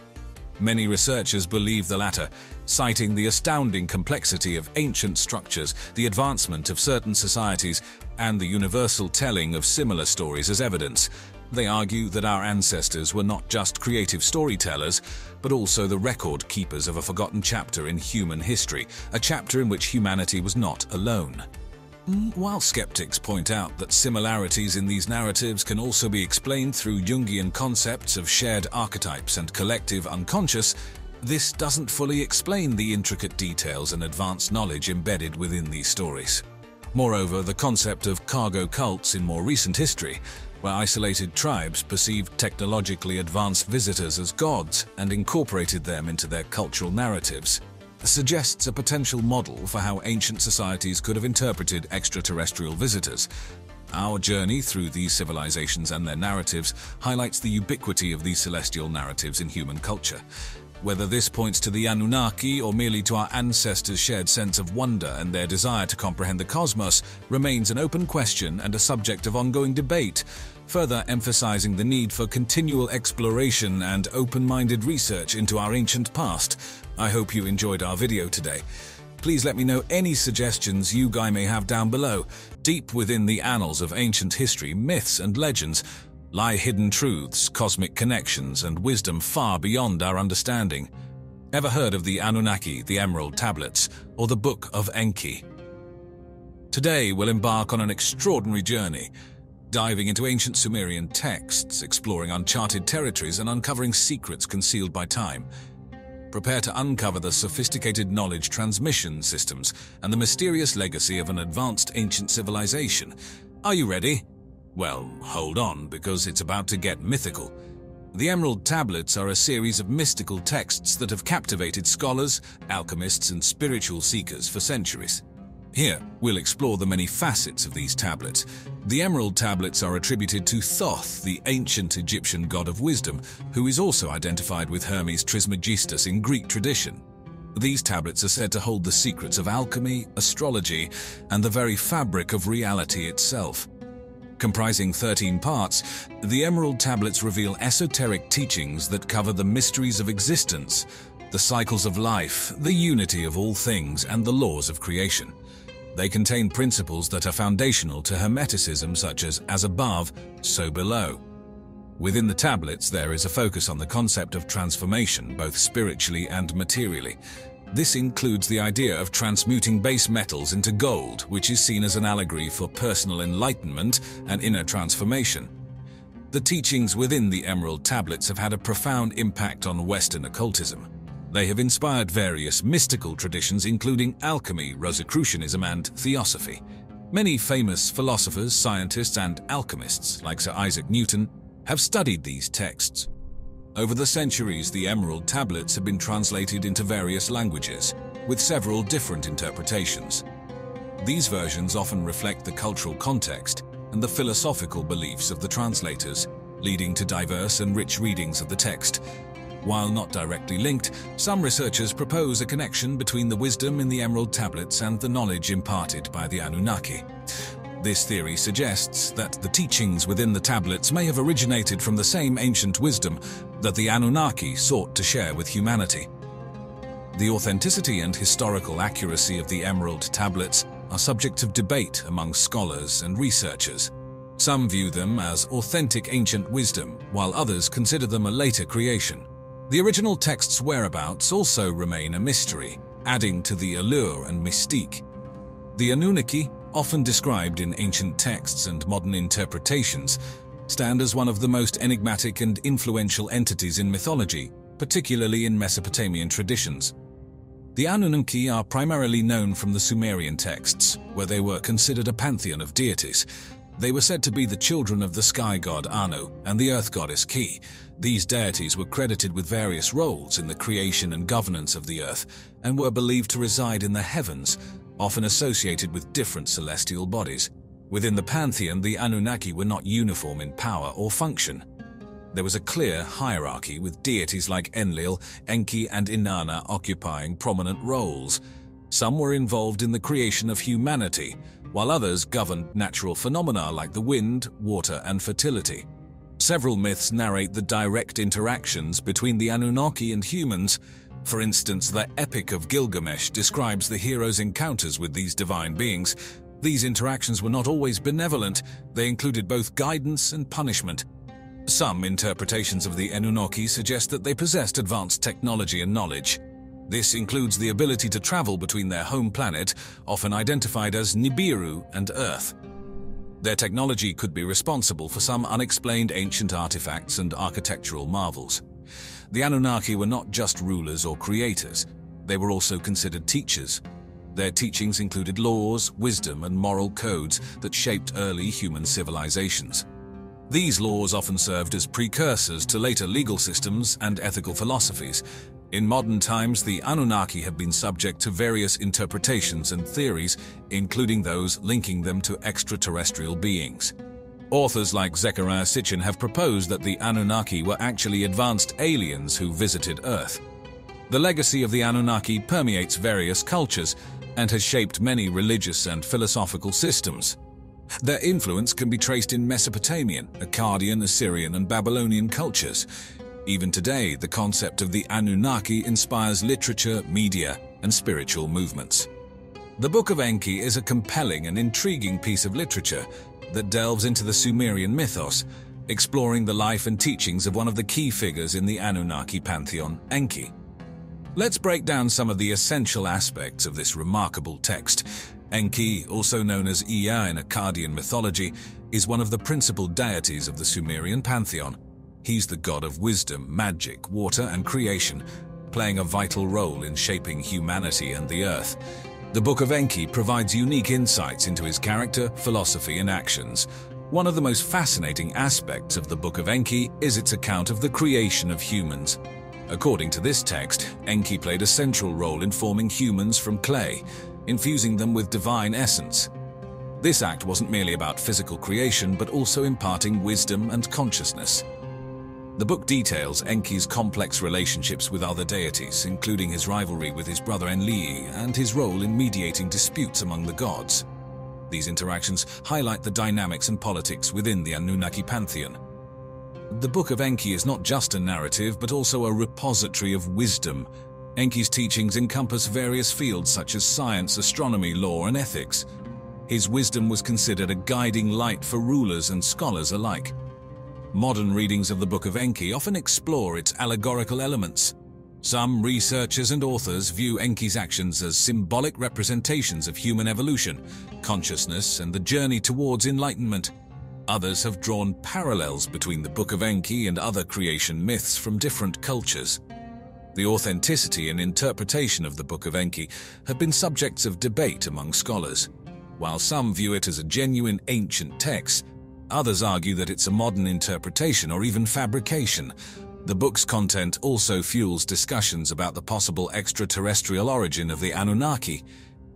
Many researchers believe the latter, citing the astounding complexity of ancient structures, the advancement of certain societies, and the universal telling of similar stories as evidence. They argue that our ancestors were not just creative storytellers, but also the record keepers of a forgotten chapter in human history, a chapter in which humanity was not alone. While skeptics point out that similarities in these narratives can also be explained through Jungian concepts of shared archetypes and collective unconscious, this doesn't fully explain the intricate details and advanced knowledge embedded within these stories. Moreover, the concept of cargo cults in more recent history, where isolated tribes perceived technologically advanced visitors as gods and incorporated them into their cultural narratives. suggests a potential model for how ancient societies could have interpreted extraterrestrial visitors. Our journey through these civilizations and their narratives highlights the ubiquity of these celestial narratives in human culture. Whether this points to the Anunnaki or merely to our ancestors' shared sense of wonder and their desire to comprehend the cosmos remains an open question and a subject of ongoing debate, further emphasizing the need for continual exploration and open-minded research into our ancient past. I hope you enjoyed our video today. Please let me know any suggestions you guys may have down below. Deep within the annals of ancient history, myths and legends, lie hidden truths, cosmic connections, and wisdom far beyond our understanding. Ever heard of the Anunnaki, the Emerald Tablets, or the Book of Enki? Today we'll embark on an extraordinary journey, diving into ancient Sumerian texts, exploring uncharted territories, and uncovering secrets concealed by time. Prepare to uncover the sophisticated knowledge transmission systems and the mysterious legacy of an advanced ancient civilization. Are you ready? Well, hold on, because it's about to get mythical. The Emerald Tablets are a series of mystical texts that have captivated scholars, alchemists, and spiritual seekers for centuries. Here, we'll explore the many facets of these tablets. The Emerald Tablets are attributed to Thoth, the ancient Egyptian god of wisdom, who is also identified with Hermes Trismegistus in Greek tradition. These tablets are said to hold the secrets of alchemy, astrology, and the very fabric of reality itself. Comprising 13 parts, the Emerald Tablets reveal esoteric teachings that cover the mysteries of existence, the cycles of life, the unity of all things, and the laws of creation. They contain principles that are foundational to Hermeticism, such as above, so below. Within the tablets, there is a focus on the concept of transformation, both spiritually and materially. This includes the idea of transmuting base metals into gold, which is seen as an allegory for personal enlightenment and inner transformation. The teachings within the Emerald Tablets have had a profound impact on Western occultism. They have inspired various mystical traditions, including alchemy, Rosicrucianism, and theosophy. Many famous philosophers, scientists, and alchemists, like Sir Isaac Newton, have studied these texts. Over the centuries, the Emerald Tablets have been translated into various languages, with several different interpretations. These versions often reflect the cultural context and the philosophical beliefs of the translators, leading to diverse and rich readings of the text. While not directly linked, some researchers propose a connection between the wisdom in the Emerald Tablets and the knowledge imparted by the Anunnaki. This theory suggests that the teachings within the tablets may have originated from the same ancient wisdom that the Anunnaki sought to share with humanity. The authenticity and historical accuracy of the Emerald Tablets are subjects of debate among scholars and researchers. Some view them as authentic ancient wisdom, while others consider them a later creation. The original text's whereabouts also remain a mystery, adding to the allure and mystique. The Anunnaki, often described in ancient texts and modern interpretations, stand as one of the most enigmatic and influential entities in mythology, particularly in Mesopotamian traditions. The Anunnaki are primarily known from the Sumerian texts, where they were considered a pantheon of deities. They were said to be the children of the sky god Anu and the earth goddess Ki. These deities were credited with various roles in the creation and governance of the earth, and were believed to reside in the heavens, often associated with different celestial bodies. Within the pantheon, the Anunnaki were not uniform in power or function. There was a clear hierarchy, with deities like Enlil, Enki, and Inanna occupying prominent roles. Some were involved in the creation of humanity, while others governed natural phenomena like the wind, water, and fertility. Several myths narrate the direct interactions between the Anunnaki and humans. For instance, the Epic of Gilgamesh describes the hero's encounters with these divine beings. These interactions were not always benevolent. They included both guidance and punishment. Some interpretations of the Anunnaki suggest that they possessed advanced technology and knowledge. This includes the ability to travel between their home planet, often identified as Nibiru, and Earth. Their technology could be responsible for some unexplained ancient artifacts and architectural marvels. The Anunnaki were not just rulers or creators, they were also considered teachers. Their teachings included laws, wisdom, and moral codes that shaped early human civilizations. These laws often served as precursors to later legal systems and ethical philosophies, In modern times, the Anunnaki have been subject to various interpretations and theories, including those linking them to extraterrestrial beings. Authors like Zecharia Sitchin have proposed that the Anunnaki were actually advanced aliens who visited Earth. The legacy of the Anunnaki permeates various cultures and has shaped many religious and philosophical systems. Their influence can be traced in Mesopotamian, Akkadian, Assyrian, and Babylonian cultures. Even today, the concept of the Anunnaki inspires literature, media, and spiritual movements. The Book of Enki is a compelling and intriguing piece of literature that delves into the Sumerian mythos, exploring the life and teachings of one of the key figures in the Anunnaki pantheon, Enki. Let's break down some of the essential aspects of this remarkable text. Enki, also known as Ea in Akkadian mythology, is one of the principal deities of the Sumerian pantheon. He's the god of wisdom, magic, water, and creation, playing a vital role in shaping humanity and the earth. The Book of Enki provides unique insights into his character, philosophy, and actions. One of the most fascinating aspects of the Book of Enki is its account of the creation of humans. According to this text, Enki played a central role in forming humans from clay, infusing them with divine essence. This act wasn't merely about physical creation, but also imparting wisdom and consciousness. The book details Enki's complex relationships with other deities, including his rivalry with his brother Enlil and his role in mediating disputes among the gods. These interactions highlight the dynamics and politics within the Anunnaki pantheon. The Book of Enki is not just a narrative, but also a repository of wisdom. Enki's teachings encompass various fields such as science, astronomy, law, and ethics. His wisdom was considered a guiding light for rulers and scholars alike. Modern readings of the Book of Enki often explore its allegorical elements. Some researchers and authors view Enki's actions as symbolic representations of human evolution, consciousness, and the journey towards enlightenment. Others have drawn parallels between the Book of Enki and other creation myths from different cultures. The authenticity and interpretation of the Book of Enki have been subjects of debate among scholars. While some view it as a genuine ancient text, others argue that it's a modern interpretation or even fabrication. The book's content also fuels discussions about the possible extraterrestrial origin of the Anunnaki.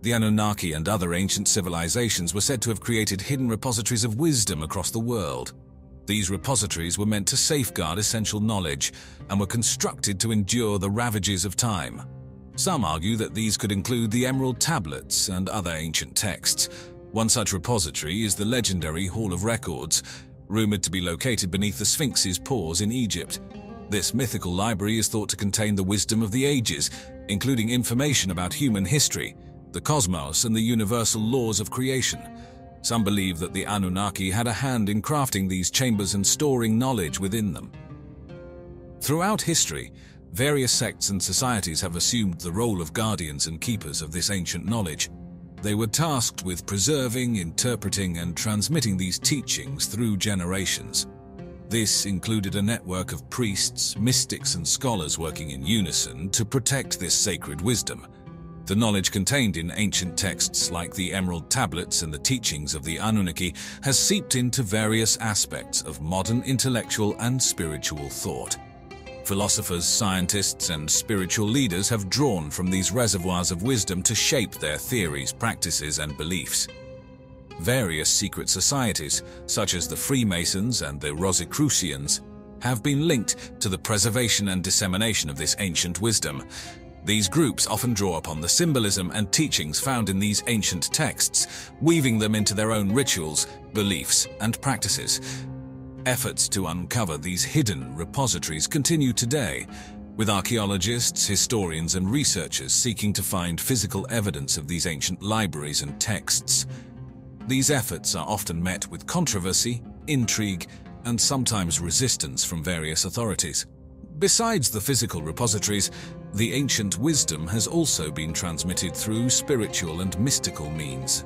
The Anunnaki and other ancient civilizations were said to have created hidden repositories of wisdom across the world. These repositories were meant to safeguard essential knowledge and were constructed to endure the ravages of time. Some argue that these could include the Emerald Tablets and other ancient texts. One such repository is the legendary Hall of Records, rumored to be located beneath the Sphinx's paws in Egypt. This mythical library is thought to contain the wisdom of the ages, including information about human history, the cosmos, and the universal laws of creation. Some believe that the Anunnaki had a hand in crafting these chambers and storing knowledge within them. Throughout history, various sects and societies have assumed the role of guardians and keepers of this ancient knowledge. They were tasked with preserving, interpreting, and transmitting these teachings through generations. This included a network of priests, mystics, and scholars working in unison to protect this sacred wisdom. The knowledge contained in ancient texts like the Emerald Tablets and the teachings of the Anunnaki has seeped into various aspects of modern intellectual and spiritual thought. Philosophers, scientists, and spiritual leaders have drawn from these reservoirs of wisdom to shape their theories, practices, and beliefs. Various secret societies, such as the Freemasons and the Rosicrucians, have been linked to the preservation and dissemination of this ancient wisdom. These groups often draw upon the symbolism and teachings found in these ancient texts, weaving them into their own rituals, beliefs, and practices. Efforts to uncover these hidden repositories continue today, with archaeologists, historians, and researchers seeking to find physical evidence of these ancient libraries and texts. These efforts are often met with controversy, intrigue, and sometimes resistance from various authorities. Besides the physical repositories, the ancient wisdom has also been transmitted through spiritual and mystical means.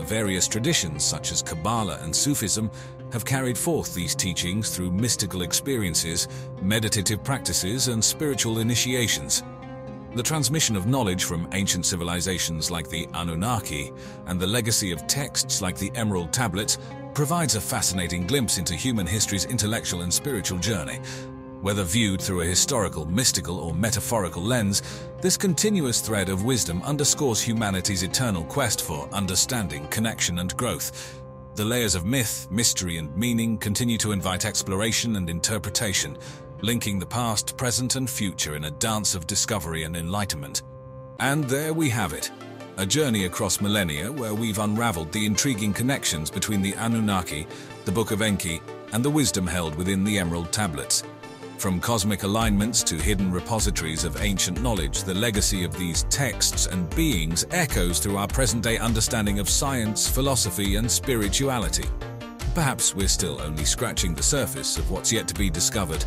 Various traditions such as Kabbalah and Sufism have carried forth these teachings through mystical experiences, meditative practices, and spiritual initiations. The transmission of knowledge from ancient civilizations like the Anunnaki and the legacy of texts like the Emerald Tablets provides a fascinating glimpse into human history's intellectual and spiritual journey. Whether viewed through a historical, mystical, or metaphorical lens, this continuous thread of wisdom underscores humanity's eternal quest for understanding, connection, and growth. The layers of myth, mystery, and meaning continue to invite exploration and interpretation, linking the past, present, and future in a dance of discovery and enlightenment. And there we have it, a journey across millennia where we've unraveled the intriguing connections between the Anunnaki, the Book of Enki, and the wisdom held within the Emerald Tablets. From cosmic alignments to hidden repositories of ancient knowledge, the legacy of these texts and beings echoes through our present-day understanding of science, philosophy, and spirituality. Perhaps we're still only scratching the surface of what's yet to be discovered,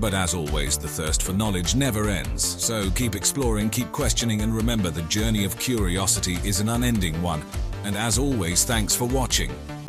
but as always, the thirst for knowledge never ends. So keep exploring, keep questioning, and remember, the journey of curiosity is an unending one. And as always, thanks for watching.